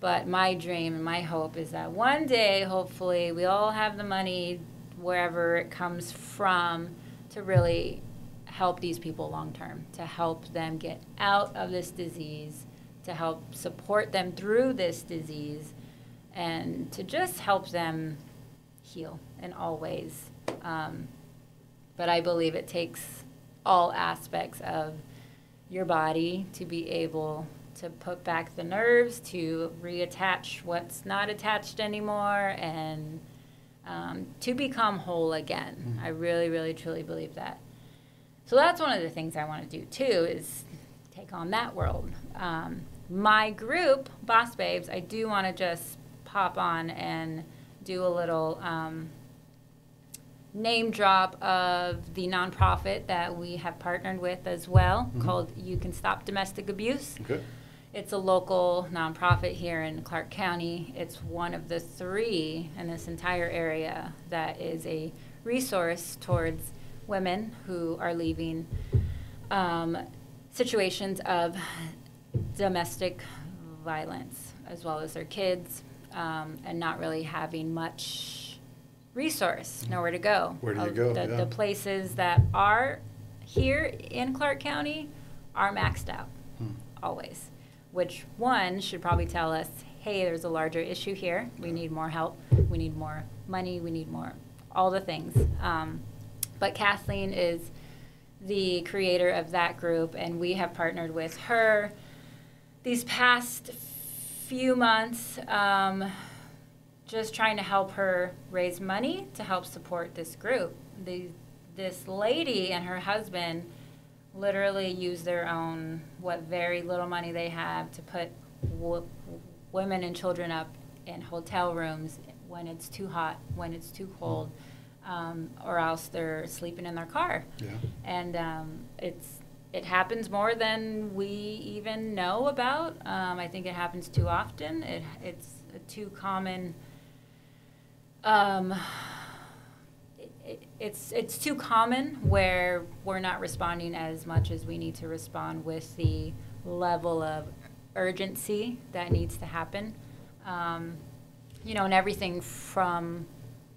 But my dream and my hope is that one day, hopefully, we all have the money, wherever it comes from, to really help these people long-term, to help them get out of this disease, to help support them through this disease, and to just help them heal in all ways. Um, but I believe it takes all aspects of your body to be able to put back the nerves, to reattach what's not attached anymore, and um, to become whole again. Mm-hmm. I really, really, truly believe that. So that's one of the things I want to do too, is take on that world. Um, my group, Boss Babes, I do want to just pop on and do a little um, name drop of the nonprofit that we have partnered with as well, mm-hmm. called You Can Stop Domestic Abuse. Okay. It's a local nonprofit here in Clark County. It's one of the three in this entire area that is a resource towards women who are leaving um, situations of domestic violence, as well as their kids. Um, and not really having much resource, nowhere to go. Where do you uh, go? The, yeah. the places that are here in Clark County are maxed out, hmm. always, which one should probably tell us, hey, there's a larger issue here. We need more help. We need more money. We need more, all the things. Um, but Kathleen is the creator of that group, and we have partnered with her these past few months, um, just trying to help her raise money to help support this group. The, this lady and her husband literally use their own, what very little money they have, to put w women and children up in hotel rooms when it's too hot, when it's too cold, um, or else they're sleeping in their car. Yeah. And um, it's it happens more than we even know about. Um, I think it happens too often. It, it's a too common. Um, It's it's too common where we're not responding as much as we need to respond with the level of urgency that needs to happen. Um, you know, and everything from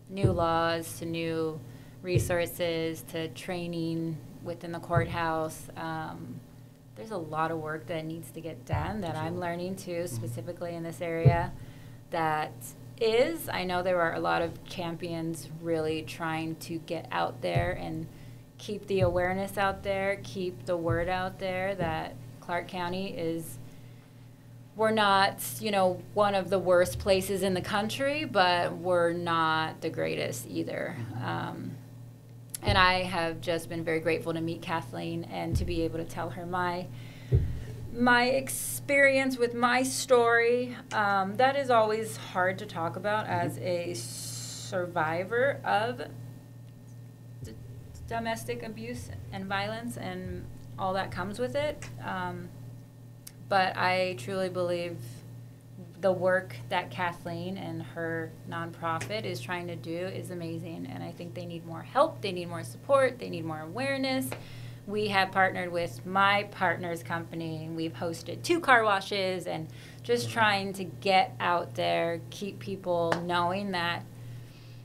new laws to new resources to training within the courthouse. Um, there's a lot of work that needs to get done that I'm learning too, specifically in this area, that is, I know there are a lot of champions really trying to get out there and keep the awareness out there, keep the word out there that Clark County is, we're not, you know, one of the worst places in the country, but we're not the greatest either. Um, and I have just been very grateful to meet Kathleen and to be able to tell her my my experience with my story. Um, that is always hard to talk about as a survivor of d domestic abuse and violence and all that comes with it. Um, but I truly believe the work that Kathleen and her nonprofit is trying to do is amazing. And I think they need more help. They need more support. They need more awareness. We have partnered with my partner's company, and we've hosted two car washes and just trying to get out there, keep people knowing that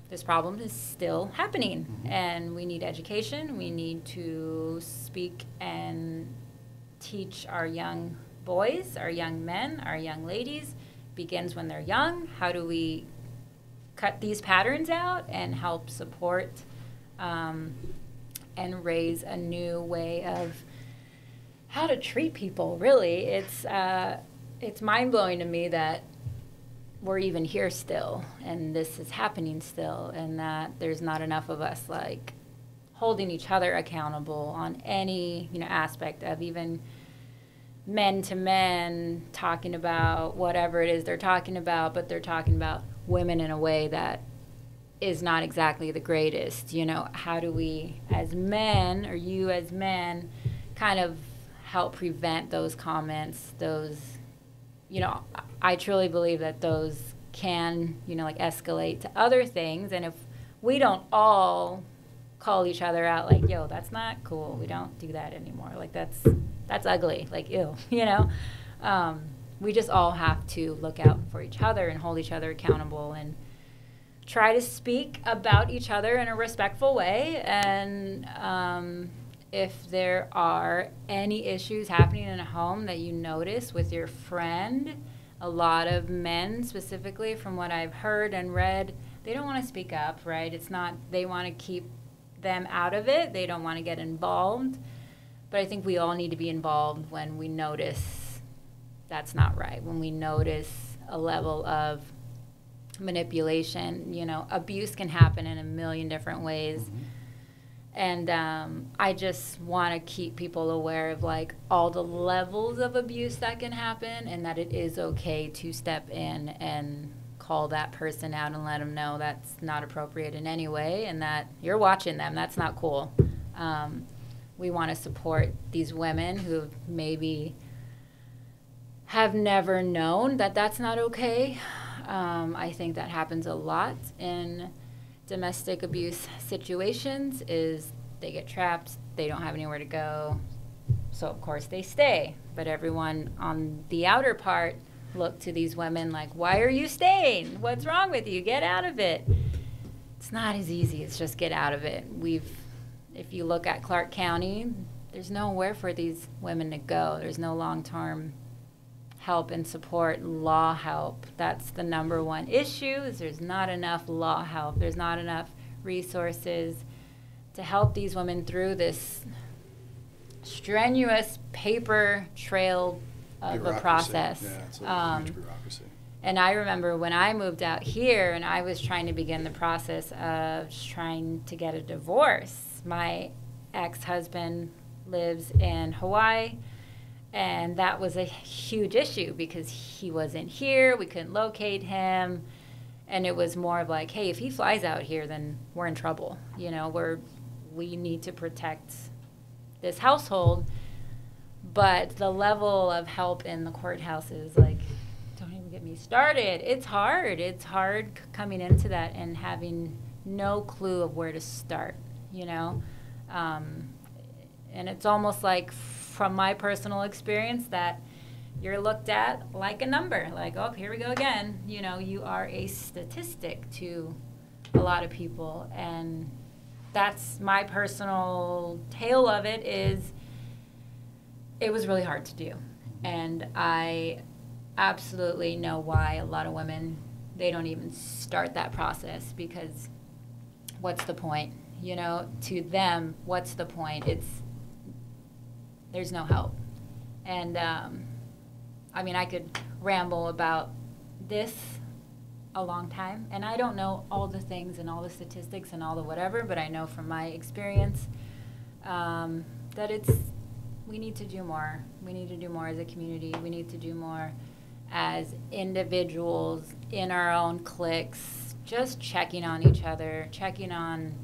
this problem is still happening. Mm-hmm. And we need education. We need to speak and teach our young boys, our young men, our young ladies. Begins when they're young. How do we cut these patterns out and help support um, and raise a new way of how to treat people, really. It's, uh, it's mind-blowing to me that we're even here still, and this is happening still, and that there's not enough of us, like, holding each other accountable on any, you know, aspect of even men to men talking about whatever it is they're talking about, but they're talking about women in a way that is not exactly the greatest. You know, how do we as men, or you as men, kind of help prevent those comments, those, you know, I truly believe that those can, you know, like escalate to other things. And if we don't all call each other out like, yo, that's not cool, we don't do that anymore, like that's, that's ugly, like ew, you know, um, we just all have to look out for each other and hold each other accountable and try to speak about each other in a respectful way. And um, if there are any issues happening in a home that you notice with your friend, a lot of men specifically, from what I've heard and read, they don't want to speak up, right? It's not, they want to keep them out of it. They don't want to get involved. But I think we all need to be involved when we notice that's not right, when we notice a level of manipulation. You know, abuse can happen in a million different ways. Mm-hmm. And um, I just want to keep people aware of like all the levels of abuse that can happen, and that it is okay to step in and call that person out and let them know that's not appropriate in any way, and that you're watching them, that's not cool. Um, we want to support these women who maybe have never known that that's not okay. Um, I think that happens a lot in domestic abuse situations, is they get trapped, they don't have anywhere to go, so of course they stay. But everyone on the outer part look to these women like, why are you staying? What's wrong with you? Get out of it. It's not as easy as just get out of it. We've if you look at Clark County, there's nowhere for these women to go. There's no long-term help and support, law help. That's the number one issue, is there's not enough law help. There's not enough resources to help these women through this strenuous paper trail of a process. Yeah, it's a um, huge bureaucracy. And I remember when I moved out here and I was trying to begin the process of trying to get a divorce. My ex-husband lives in Hawaii, and that was a huge issue because he wasn't here, we couldn't locate him, and it was more of like, hey, if he flies out here, then we're in trouble. You know, we're, we need to protect this household, but the level of help in the courthouse is like, don't even get me started. It's hard. It's hard coming into that and having no clue of where to start, you know? Um, and it's almost like, from my personal experience, that you're looked at like a number, like, oh, here we go again. You know, you are a statistic to a lot of people. And that's my personal tale of it, is it was really hard to do. And I absolutely know why a lot of women, they don't even start that process, because what's the point? You know, to them, what's the point? It's, there's no help. And um, I mean, I could ramble about this a long time, and I don't know all the things and all the statistics and all the whatever, but I know from my experience um, that it's, we need to do more. We need to do more as a community. We need to do more as individuals in our own cliques, just checking on each other, checking on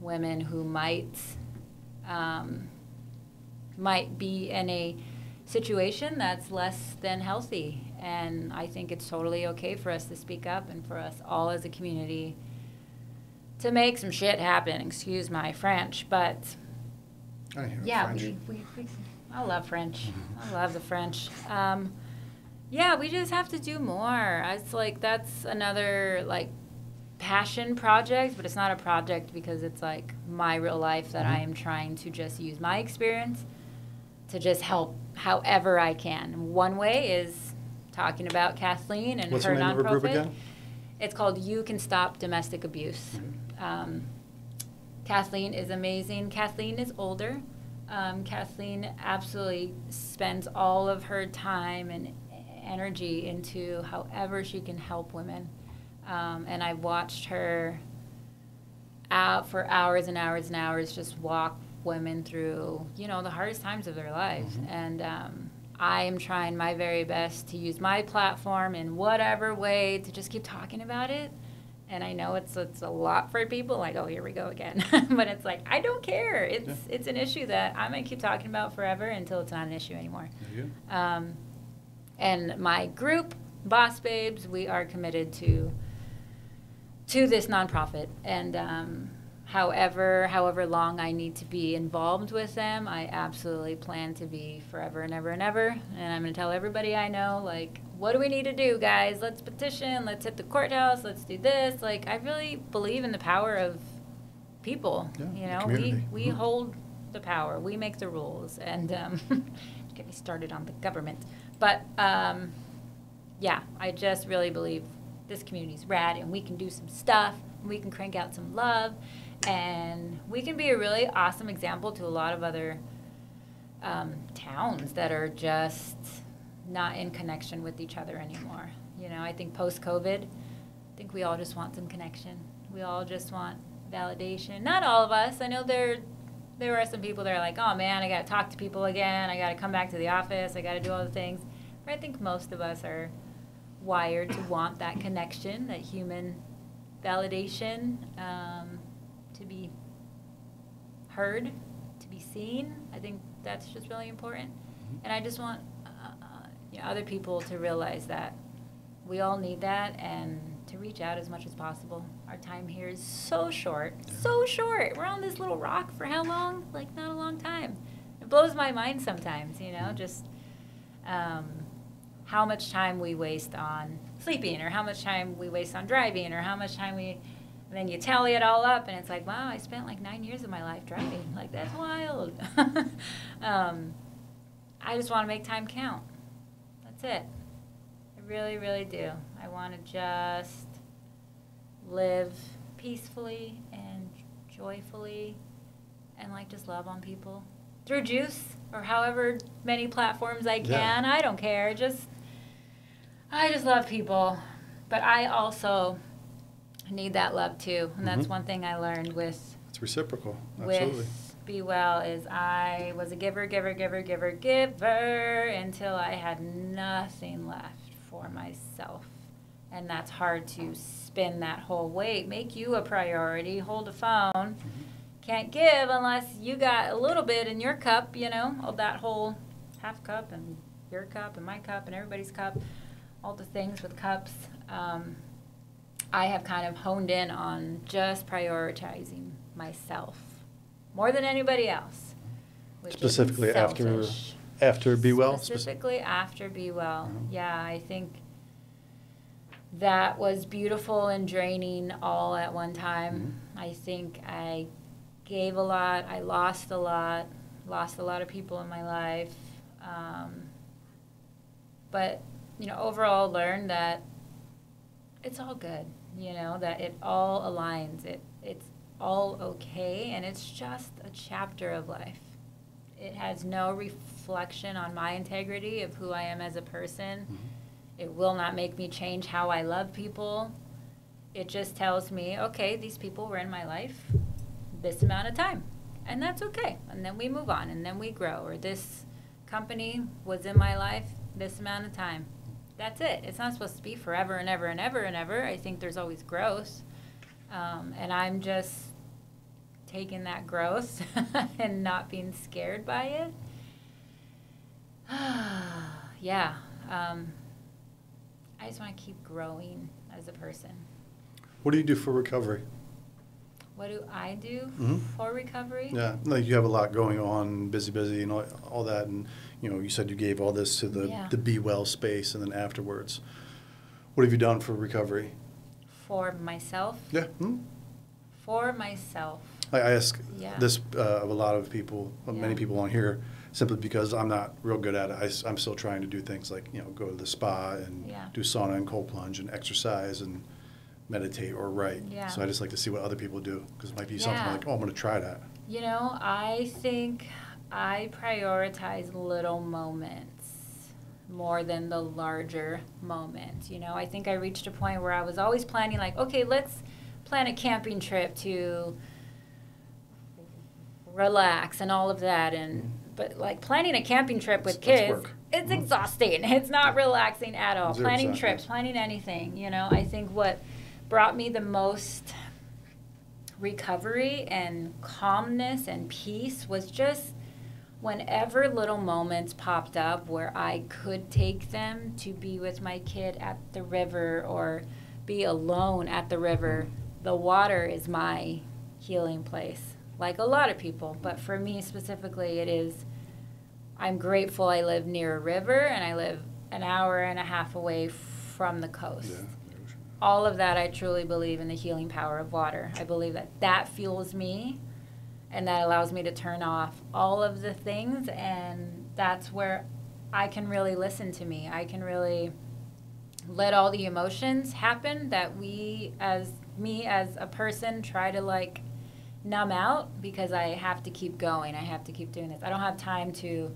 women who might, um, might be in a situation that's less than healthy. And I think it's totally okay for us to speak up and for us all as a community to make some shit happen. Excuse my French, but I hear yeah, French. We, we, we, I love French. I love the French. Um, yeah, we just have to do more. It's like, that's another like passion project, but it's not a project because it's like my real life that I am trying to just use my experience to just help however I can. One way is talking about Kathleen and her nonprofit. It's called You Can Stop Domestic Abuse. Um, Kathleen is amazing. Kathleen is older. Um, Kathleen absolutely spends all of her time and energy into however she can help women. Um, and I watched her out for hours and hours and hours just walk women through, you know, the hardest times of their life. Mm-hmm. And um, I am trying my very best to use my platform in whatever way to just keep talking about it. And I know it's it's a lot for people, like, oh, here we go again. But it's like, I don't care. It's, yeah. It's an issue that I'm going to keep talking about forever until it's not an issue anymore. Yeah. Um, and my group, Boss Babes, we are committed to to this nonprofit. And um, however, however long I need to be involved with them, I absolutely plan to be forever and ever and ever. And I'm going to tell everybody I know, like, what do we need to do, guys? Let's petition. Let's hit the courthouse. Let's do this. Like, I really believe in the power of people. Yeah, you know, community. we we hold the power. We make the rules. And um, get me started on the government. But um, yeah, I just really believe this community's rad, and we can do some stuff. And we can crank out some love. And we can be a really awesome example to a lot of other um, towns that are just not in connection with each other anymore. You know, I think post-COVID, I think we all just want some connection. We all just want validation. Not all of us. I know there, there are some people that are like, oh, man, I got to talk to people again. I got to come back to the office. I got to do all the things. But I think most of us are wired to want that connection, that human validation. Um, to be heard, to be seen. I think that's just really important. And I just want uh, you know, other people to realize that we all need that, and to reach out as much as possible. Our time here is so short, so short. We're on this little rock for how long? Like, not a long time. It blows my mind sometimes, you know, just um, how much time we waste on sleeping, or how much time we waste on driving, or how much time we... And then you tally it all up, and it's like, wow, I spent like nine years of my life driving. Like, that's wild. um, I just want to make time count. That's it. I really, really do. I want to just live peacefully and joyfully and, like, just love on people through juice or however many platforms I can. Yeah. I don't care. Just, I just love people. But I also need that love, too. And that's mm-hmm. one thing I learned with... It's reciprocal. Absolutely. With Be Well is I was a giver, giver, giver, giver, giver until I had nothing left for myself. And that's hard to spin that whole weight. Make you a priority. Hold a phone. Mm-hmm. Can't give unless you got a little bit in your cup, you know, of that whole half cup and your cup and my cup and everybody's cup. All the things with cups. Um, I have kind of honed in on just prioritizing myself more than anybody else. Specifically after after Be Well? Specifically after Be Well. Mm-hmm. Yeah, I think that was beautiful and draining all at one time. Mm-hmm. I think I gave a lot. I lost a lot. Lost a lot of people in my life. Um, but, you know, overall learned that it's all good, you know, that it all aligns. It It's all okay, and it's just a chapter of life. It has no reflection on my integrity of who I am as a person. Mm-hmm. It will not make me change how I love people. It just tells me, okay, these people were in my life this amount of time, and that's okay. And then we move on, and then we grow. Or this company was in my life this amount of time. That's it. It's not supposed to be forever and ever and ever and ever. I think there's always growth. Um, and I'm just taking that growth and not being scared by it. Yeah. Um, I just want to keep growing as a person. What do you do for recovery? What do I do mm-hmm. for recovery? Yeah. Like, you have a lot going on, busy, busy, and all, all that. And, you know, you said you gave all this to the, yeah. the Be Well space and then afterwards. What have you done for recovery? For myself? Yeah. Mm-hmm. For myself. I ask yeah. this uh, of a lot of people, yeah. many people on here, simply because I'm not real good at it. I, I'm still trying to do things like, you know, go to the spa and yeah. do sauna and cold plunge and exercise and meditate or write. Yeah. So I just like to see what other people do, because it might be yeah. something like, oh, I'm going to try that. You know, I think I prioritize little moments more than the larger moment. You know, I think I reached a point where I was always planning, like, okay, let's plan a camping trip to relax and all of that. And mm-hmm. But, like, planning a camping trip with it's, kids, it's, it's mm-hmm. exhausting. It's not relaxing at all. Zero planning exactly. trips, planning anything, you know. I think what brought me the most recovery and calmness and peace was just whenever little moments popped up where I could take them to be with my kid at the river or be alone at the river. The water is my healing place, like a lot of people. But for me specifically, it is, I'm grateful I live near a river, and I live an hour and a half away from the coast. Yeah. All of that, I truly believe in the healing power of water. I believe that that fuels me, and that allows me to turn off all of the things, and that's where I can really listen to me. I can really let all the emotions happen that we, as me as a person, try to, like, numb out, because I have to keep going. I have to keep doing this. I don't have time to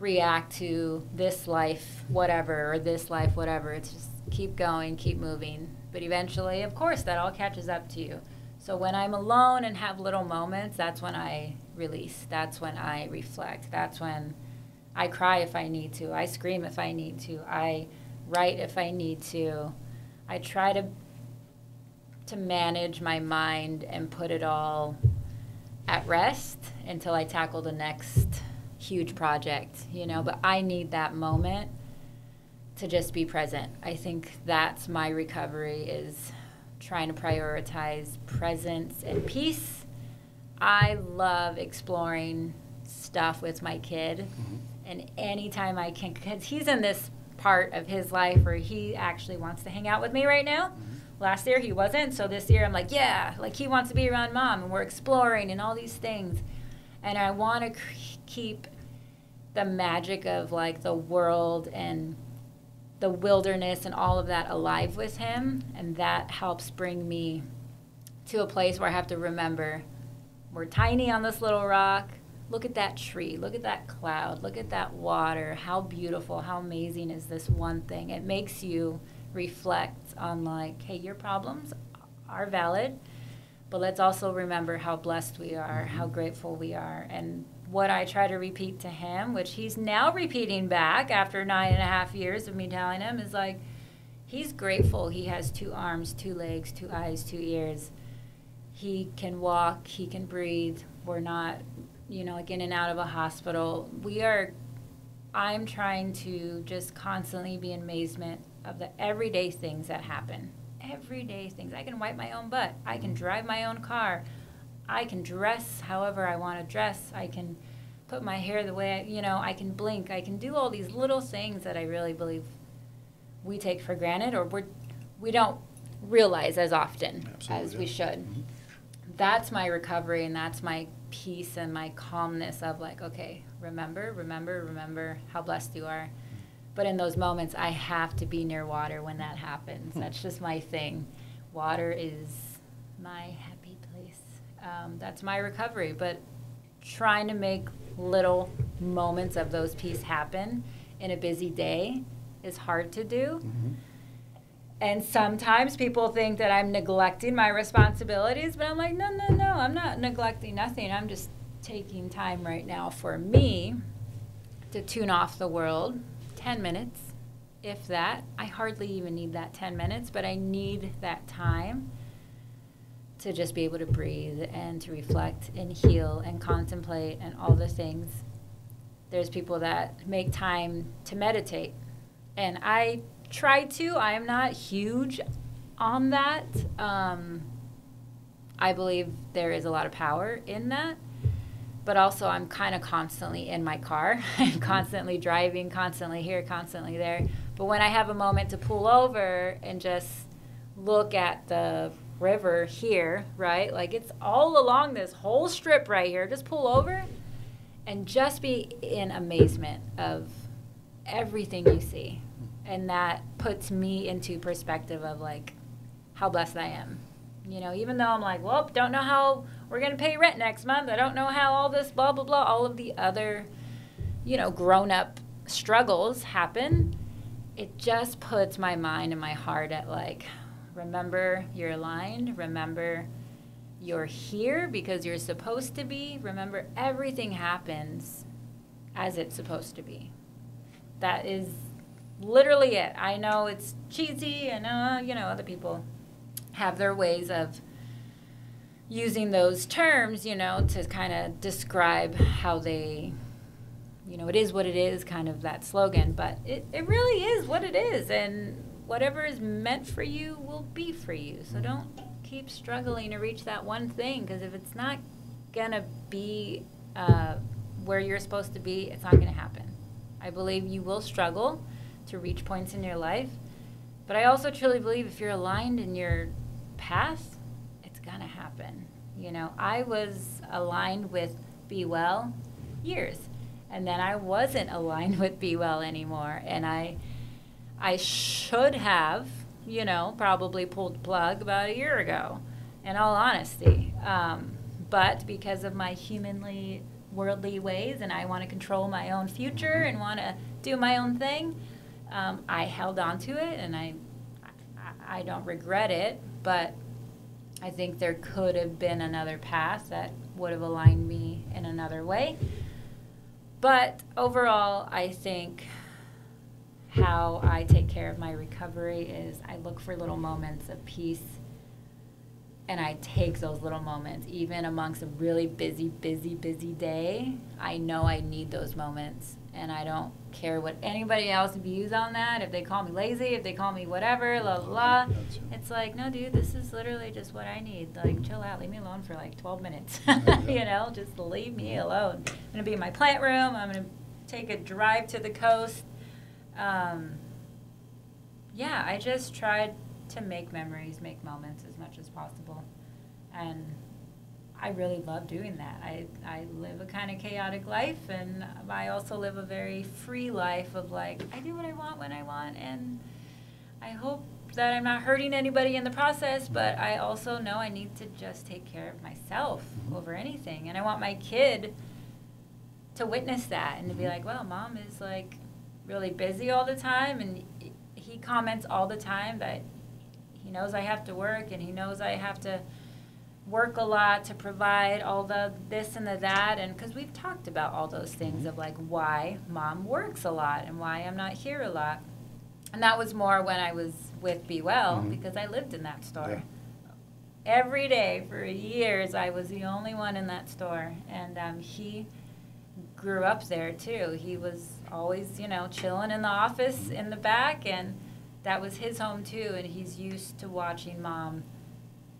react to this life, whatever, or this life, whatever. It's just keep going, keep moving. But eventually, of course, that all catches up to you. So when I'm alone and have little moments, that's when I release. That's when I reflect. That's when I cry if I need to. I scream if I need to. I write if I need to. I try to to manage my mind and put it all at rest until I tackle the next huge project, you know. But I need that moment to just be present. I think that's my recovery, is trying to prioritize presence and peace. I love exploring stuff with my kid. Mm-hmm. And anytime I can, because he's in this part of his life where he actually wants to hang out with me right now. Mm-hmm. Last year he wasn't, so this year I'm like, yeah, like he wants to be around mom, and we're exploring and all these things. And I want to keep the magic of like the world and the wilderness and all of that alive with him, and that helps bring me to a place where I have to remember we're tiny on this little rock. Look at that tree, look at that cloud, look at that water. How beautiful, how amazing is this one thing? It makes you reflect on like, hey, your problems are valid, but let's also remember how blessed we are, how grateful we are. And what I try to repeat to him, which he's now repeating back after nine and a half years of me telling him, is like, he's grateful he has two arms, two legs, two eyes, two ears. He can walk, he can breathe. We're not, you know, like in and out of a hospital. We are, I'm trying to just constantly be in amazement of the everyday things that happen. Everyday things. I can wipe my own butt. I can drive my own car. I can dress however I want to dress. I can put my hair the way, I, you know, I can blink. I can do all these little things that I really believe we take for granted, or we're, we don't realize as often Absolutely, as yeah. we should. Mm-hmm. That's my recovery, and that's my peace and my calmness of like, okay, remember, remember, remember how blessed you are. But in those moments, I have to be near water when that happens. Hmm. That's just my thing. Water is my happy place. Um, that's my recovery. But trying to make little moments of those peace happen in a busy day is hard to do. Mm-hmm. And sometimes people think that I'm neglecting my responsibilities, but I'm like, no, no, no, I'm not neglecting nothing. I'm just taking time right now for me to tune off the world. ten minutes, if that. I hardly even need that ten minutes, but I need that time to just be able to breathe and to reflect and heal and contemplate and all the things. There's people that make time to meditate, and I try to. I am not huge on that. Um, I believe there is a lot of power in that. But also, I'm kind of constantly in my car. I'm constantly driving, constantly here, constantly there. But when I have a moment to pull over and just look at the river here, right? Like, it's all along this whole strip right here. Just pull over and just be in amazement of everything you see. And that puts me into perspective of, like, how blessed I am. You know, even though I'm like, well, don't know how we're going to pay rent next month. I don't know how all this blah, blah, blah, all of the other, you know, grown-up struggles happen. It just puts my mind and my heart at, like, remember you're aligned. Remember you're here because you're supposed to be. Remember everything happens as it's supposed to be. That is literally it. I know it's cheesy, and, uh, you know, other people have their ways of using those terms, you know, to kind of describe how they, you know, it is what it is, kind of that slogan. But it, it really is what it is, and whatever is meant for you will be for you. So don't keep struggling to reach that one thing, because if it's not gonna be uh, where you're supposed to be, it's not gonna happen. I believe you will struggle to reach points in your life, but I also truly believe if you're aligned in your path, gonna happen. You know, I was aligned with Be Well years, and then I wasn't aligned with Be Well anymore, and I I should have, you know, probably pulled the plug about a year ago, in all honesty, um, but because of my humanly worldly ways, and I want to control my own future and want to do my own thing, um, I held on to it, and I, I I don't regret it, but I think there could have been another path that would have aligned me in another way. But overall, I think how I take care of my recovery is I look for little moments of peace, and I take those little moments. Even amongst a really busy, busy, busy day, I know I need those moments, and I don't care what anybody else views on that. If they call me lazy, if they call me whatever, la la, it's like, no, dude, this is literally just what I need. Like, chill out, leave me alone for like twelve minutes. You know, just leave me alone. I'm gonna be in my plant room. I'm gonna take a drive to the coast. Um, yeah, I just tried to make memories, make moments as much as possible. And I really love doing that. I, I live a kind of chaotic life, and I also live a very free life of like, I do what I want when I want, and I hope that I'm not hurting anybody in the process, but I also know I need to just take care of myself over anything. And I want my kid to witness that and to be like, well, mom is like really busy all the time, and he comments all the time that he knows I have to work, and he knows I have to work a lot to provide all the this and the that, and because we've talked about all those things of like why mom works a lot and why I'm not here a lot. And that was more when I was with Be Well, mm-hmm. because I lived in that store. Yeah. Every day for years, I was the only one in that store. And um, he grew up there, too. He was always, you know, chilling in the office in the back. And that was his home, too. And he's used to watching mom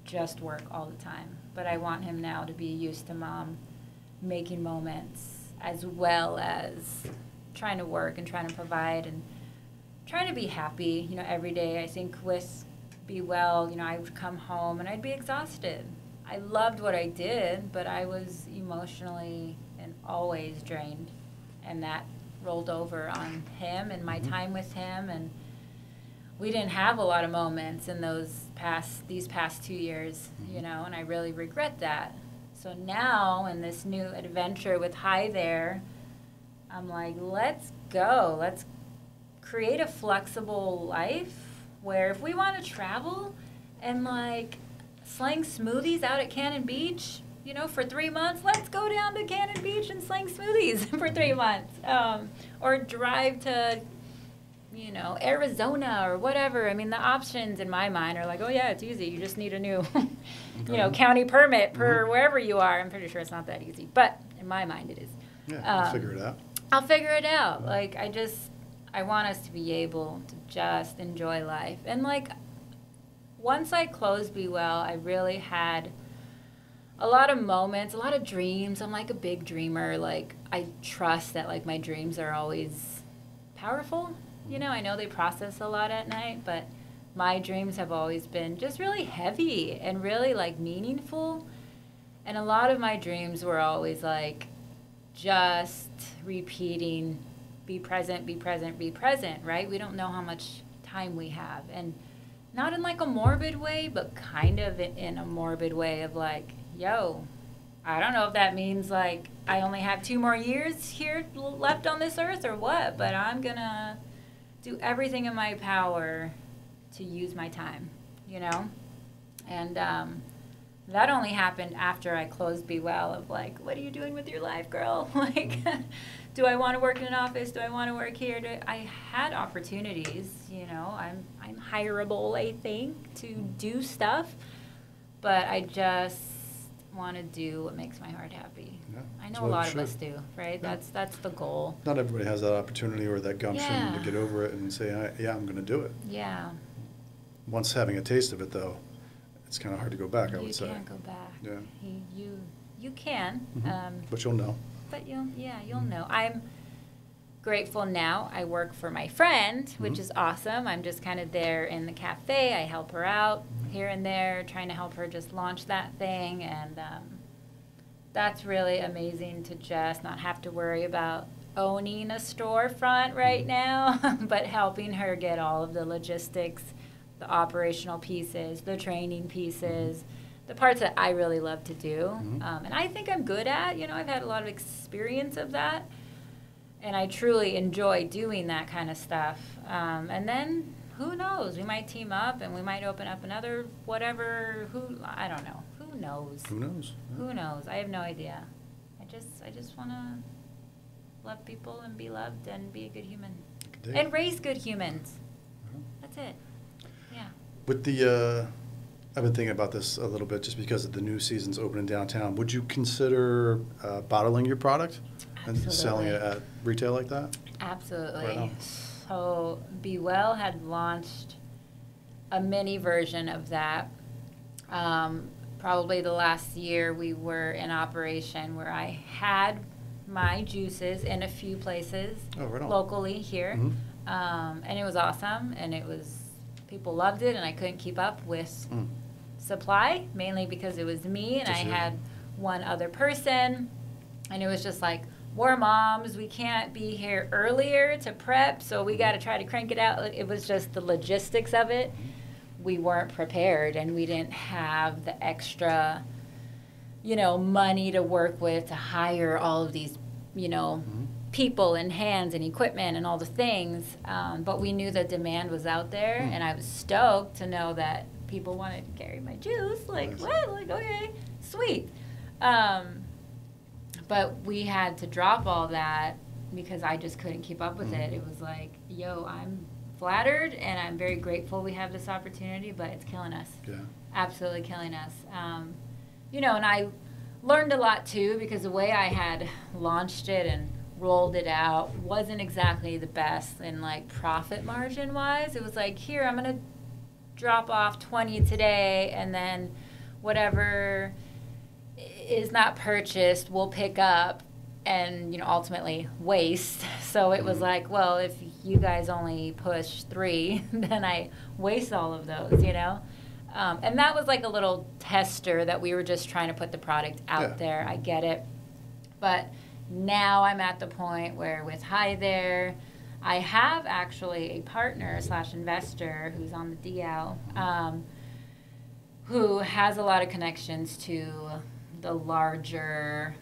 just work all the time. But I want him now to be used to mom making moments as well as trying to work and trying to provide and trying to be happy, you know, every day. I think with Be Well, you know, I would come home and I'd be exhausted. I loved what I did, but I was emotionally and always drained, and that rolled over on him and my time with him. And we didn't have a lot of moments in those past, these past two years, you know, and I really regret that. So now in this new adventure with Hi There, I'm like, let's go, let's create a flexible life where if we want to travel and like sling smoothies out at Cannon Beach, you know, for three months, let's go down to Cannon Beach and sling smoothies for three months. Um, or drive to, you know, Arizona or whatever. I mean, the options in my mind are like, oh yeah, it's easy. You just need a new, you know, county permit for mm-hmm. wherever you are. I'm pretty sure it's not that easy, but in my mind it is. Yeah, um, I'll figure it out. I'll figure it out. Like I just... I want us to be able to just enjoy life. And like, once I closed Be Well, I really had a lot of moments, a lot of dreams. I'm like a big dreamer. Like, I trust that like my dreams are always powerful. You know, I know they process a lot at night, but my dreams have always been just really heavy and really like meaningful. And a lot of my dreams were always like just repeating, be present, be present, be present, right? We don't know how much time we have. And not in like a morbid way, but kind of in a morbid way of like, yo, I don't know if that means like I only have two more years here left on this earth or what, but I'm gonna do everything in my power to use my time, you know? And um, that only happened after I closed Be Well of like, what are you doing with your life, girl? Like, do I want to work in an office? Do I want to work here? Do I had opportunities, you know. I'm I'm hireable, I think, to do stuff, but I just want to do what makes my heart happy. Yeah, I know a lot of us do, right? Yeah. That's that's the goal. Not everybody has that opportunity or that gumption yeah. to get over it and say, I, yeah, I'm going to do it. Yeah. Once having a taste of it, though, it's kind of hard to go back, I would say. You can't go back. Yeah. He, you, you can. Mm-hmm. um, but you'll know. But you'll, yeah, you'll know. I'm grateful now. I work for my friend, which mm-hmm. is awesome. I'm just kind of there in the cafe. I help her out here and there, trying to help her just launch that thing. And um, that's really amazing to just not have to worry about owning a storefront right now, but helping her get all of the logistics, the operational pieces, the training pieces, the parts that I really love to do, mm-hmm. um, and I think I'm good at, you know, I've had a lot of experience of that, and I truly enjoy doing that kind of stuff. Um, and then, who knows, we might team up, and we might open up another whatever, who, I don't know, who knows? Who knows? Yeah. Who knows? I have no idea. I just, I just want to love people and be loved and be a good human. And raise good humans. Yeah. That's it. Yeah. With the... Uh I've been thinking about this a little bit just because of the New Seasons opening downtown. Would you consider uh, bottling your product Absolutely. and selling it at retail like that? Absolutely. Right. So Be Well had launched a mini version of that. Um, probably the last year we were in operation where I had my juices in a few places oh, right on. locally here. Mm-hmm. um, and it was awesome, and it was people loved it, and I couldn't keep up with mm. supply, mainly because it was me and just I you. had one other person, and it was just like, we're moms, we can't be here earlier to prep, so we got to try to crank it out. It was just the logistics of it. We weren't prepared, and we didn't have the extra, you know, money to work with to hire all of these, you know, mm-hmm. people and hands and equipment and all the things. Um, but we knew that demand was out there, mm-hmm. and I was stoked to know that people wanted to carry my juice. Like, nice. What? Like, okay, sweet. Um, but we had to drop all that because I just couldn't keep up with mm-hmm. it. It was like, yo, I'm flattered, and I'm very grateful we have this opportunity, but it's killing us. Yeah. Absolutely killing us. Um, you know, and I learned a lot, too, because the way I had launched it and rolled it out wasn't exactly the best in, like, profit margin-wise. It was like, here, I'm going to drop off twenty today, and then whatever is not purchased we'll pick up and, you know, ultimately waste. So it was like, well, if you guys only push three, then I waste all of those, you know? Um, and that was like a little tester that we were just trying to put the product out yeah. there. I get it. But now I'm at the point where with Hi There, I have actually a partner slash investor who's on the D L, um, who has a lot of connections to the larger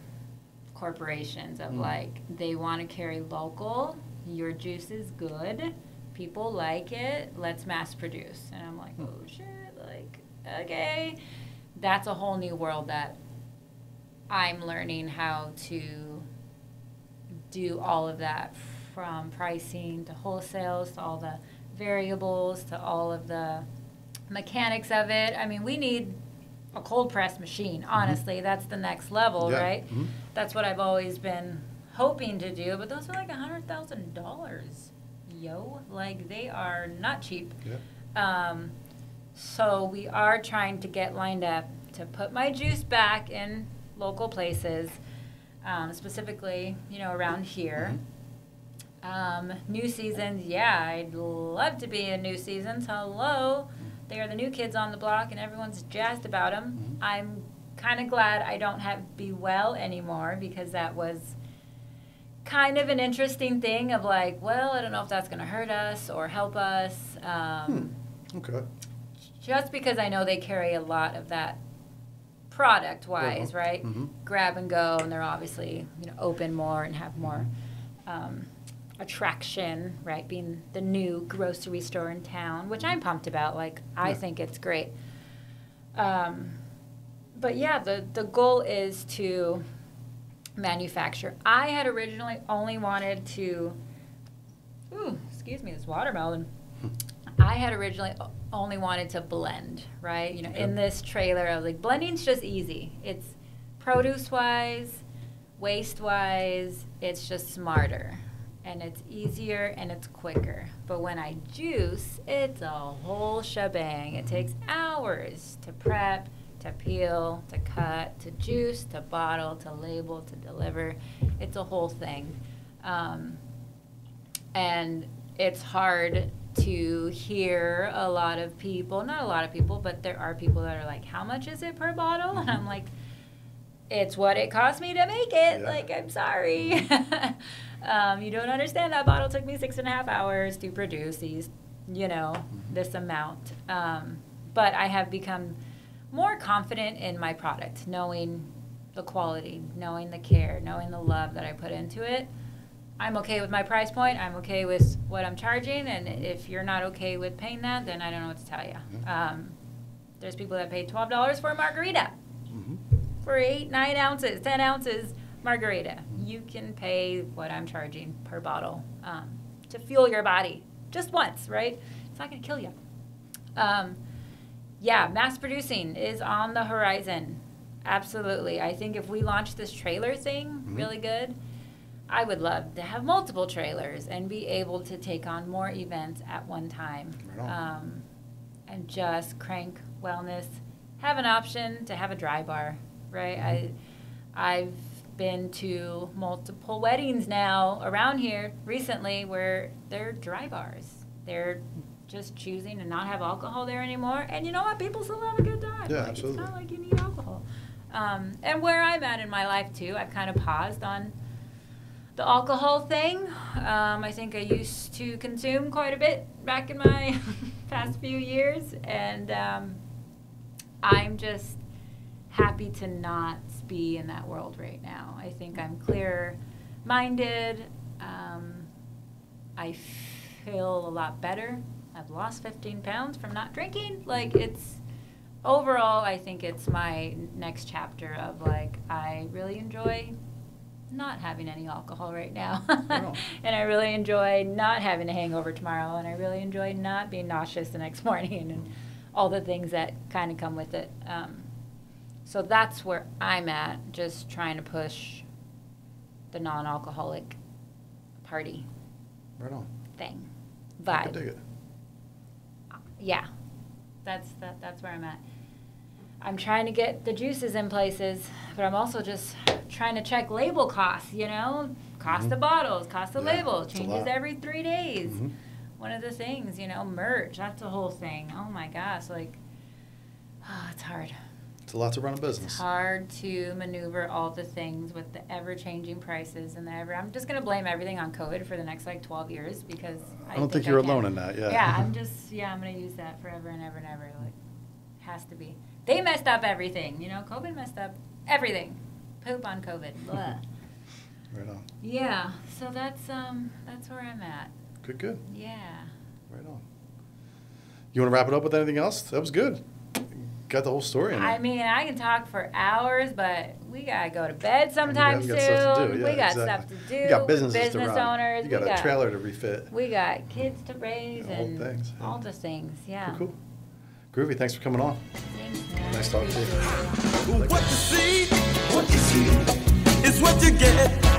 corporations of mm. like, they want to carry local, your juice is good, people like it, let's mass produce. And I'm like, oh shit, like, okay. That's a whole new world that I'm learning how to do all of that, from pricing to wholesales to all the variables to all of the mechanics of it. I mean, we need a cold press machine, honestly. Mm-hmm. That's the next level, yeah. right? Mm-hmm. That's what I've always been hoping to do, but those are like one hundred thousand dollars, yo. Like, they are not cheap. Yeah. Um, so we are trying to get lined up to put my juice back in local places, um, specifically, you know, around here. Mm-hmm. um, New Seasons, yeah, I'd love to be in New Seasons, hello. They are the new kids on the block, and everyone's jazzed about them. Mm-hmm. I'm kind of glad I don't have Be Well anymore, because that was kind of an interesting thing of like, well, I don't know if that's going to hurt us or help us. Um, hmm. Okay. Just because I know they carry a lot of that product-wise, well, right? Mm-hmm. Grab and go, and they're obviously, you know, open more and have more um, attraction, right, being the new grocery store in town, which I'm pumped about. Like, I yeah. think it's great. Um, but, yeah, the, the goal is to manufacture. I had originally only wanted to – ooh, excuse me, this watermelon. I had originally only wanted to blend, right? You know, in this trailer, I was like, blending's just easy. It's produce-wise, waste-wise, it's just smarter. And it's easier and it's quicker. But when I juice, it's a whole shebang. It takes hours to prep, to peel, to cut, to juice, to bottle, to label, to deliver. It's a whole thing. Um, and it's hard to hear a lot of people, not a lot of people, but there are people that are like, how much is it per bottle? And I'm like, it's what it cost me to make it. Yeah. Like, I'm sorry. Um, you don't understand, that bottle took me six and a half hours to produce these, you know, this amount. Um, but I have become more confident in my product, knowing the quality, knowing the care, knowing the love that I put into it. I'm okay with my price point. I'm okay with what I'm charging. And if you're not okay with paying that, then I don't know what to tell you. Um, there's people that pay twelve dollars for a margarita, mm-hmm. for eight, nine ounces, ten ounces margarita. You can pay what I'm charging per bottle um, to fuel your body just once, right? It's not going to kill you. Um, yeah, mass producing is on the horizon. Absolutely. I think if we launch this trailer thing mm-hmm. really good, I would love to have multiple trailers and be able to take on more events at one time, right on. um, and just crank wellness, have an option to have a dry bar, right? Mm-hmm. I, I've been to multiple weddings now around here recently where they're dry bars. They're just choosing to not have alcohol there anymore. And you know what? People still have a good time. Yeah, like, absolutely. It's not like you need alcohol. Um, and where I'm at in my life, too, I've kind of paused on the alcohol thing. Um, I think I used to consume quite a bit back in my past few years. And um, I'm just happy to not be in that world right now. I think I'm clear-minded. Um, I feel a lot better. I've lost fifteen pounds from not drinking. Like, it's overall, I think it's my next chapter of, like, I really enjoy not having any alcohol right now. Wow. And I really enjoy not having a hangover tomorrow. And I really enjoy not being nauseous the next morning and all the things that kind of come with it. Um, so that's where I'm at, just trying to push the non-alcoholic party. Right on. Thing. Vibe. I can dig it. Yeah. That's, that, that's where I'm at. I'm trying to get the juices in places, but I'm also just trying to check label costs, you know? Cost mm-hmm. of bottles, cost of yeah, labels, changes every three days. Mm-hmm. One of the things, you know, merch, that's a whole thing. Oh, my gosh, like, oh, it's hard. It's a lot to run a business. It's hard to maneuver all the things with the ever-changing prices and the ever. I'm just going to blame everything on COVID for the next, like, twelve years because I, I don't think, think you're alone in that, yeah. Yeah, I'm just, yeah, I'm going to use that forever and ever and ever. Like, it has to be. They messed up everything, you know? COVID messed up everything. Poop on COVID. Right on. Yeah, so that's um that's where I'm at. Good, good. Yeah. Right on. You want to wrap it up with anything else? That was good. Got the whole story in there. I mean, I can talk for hours, but we got to go to bed sometimes, too. We got stuff to do. Yeah, we got exactly. stuff to do. We got businesses business to run. Owners. You got we a got, trailer to refit. We got kids to raise the and things, yeah. all the things. Yeah. Cool, cool. Groovy, thanks for coming on. Thanks, nice talking to you. What you see, what you see is what you get.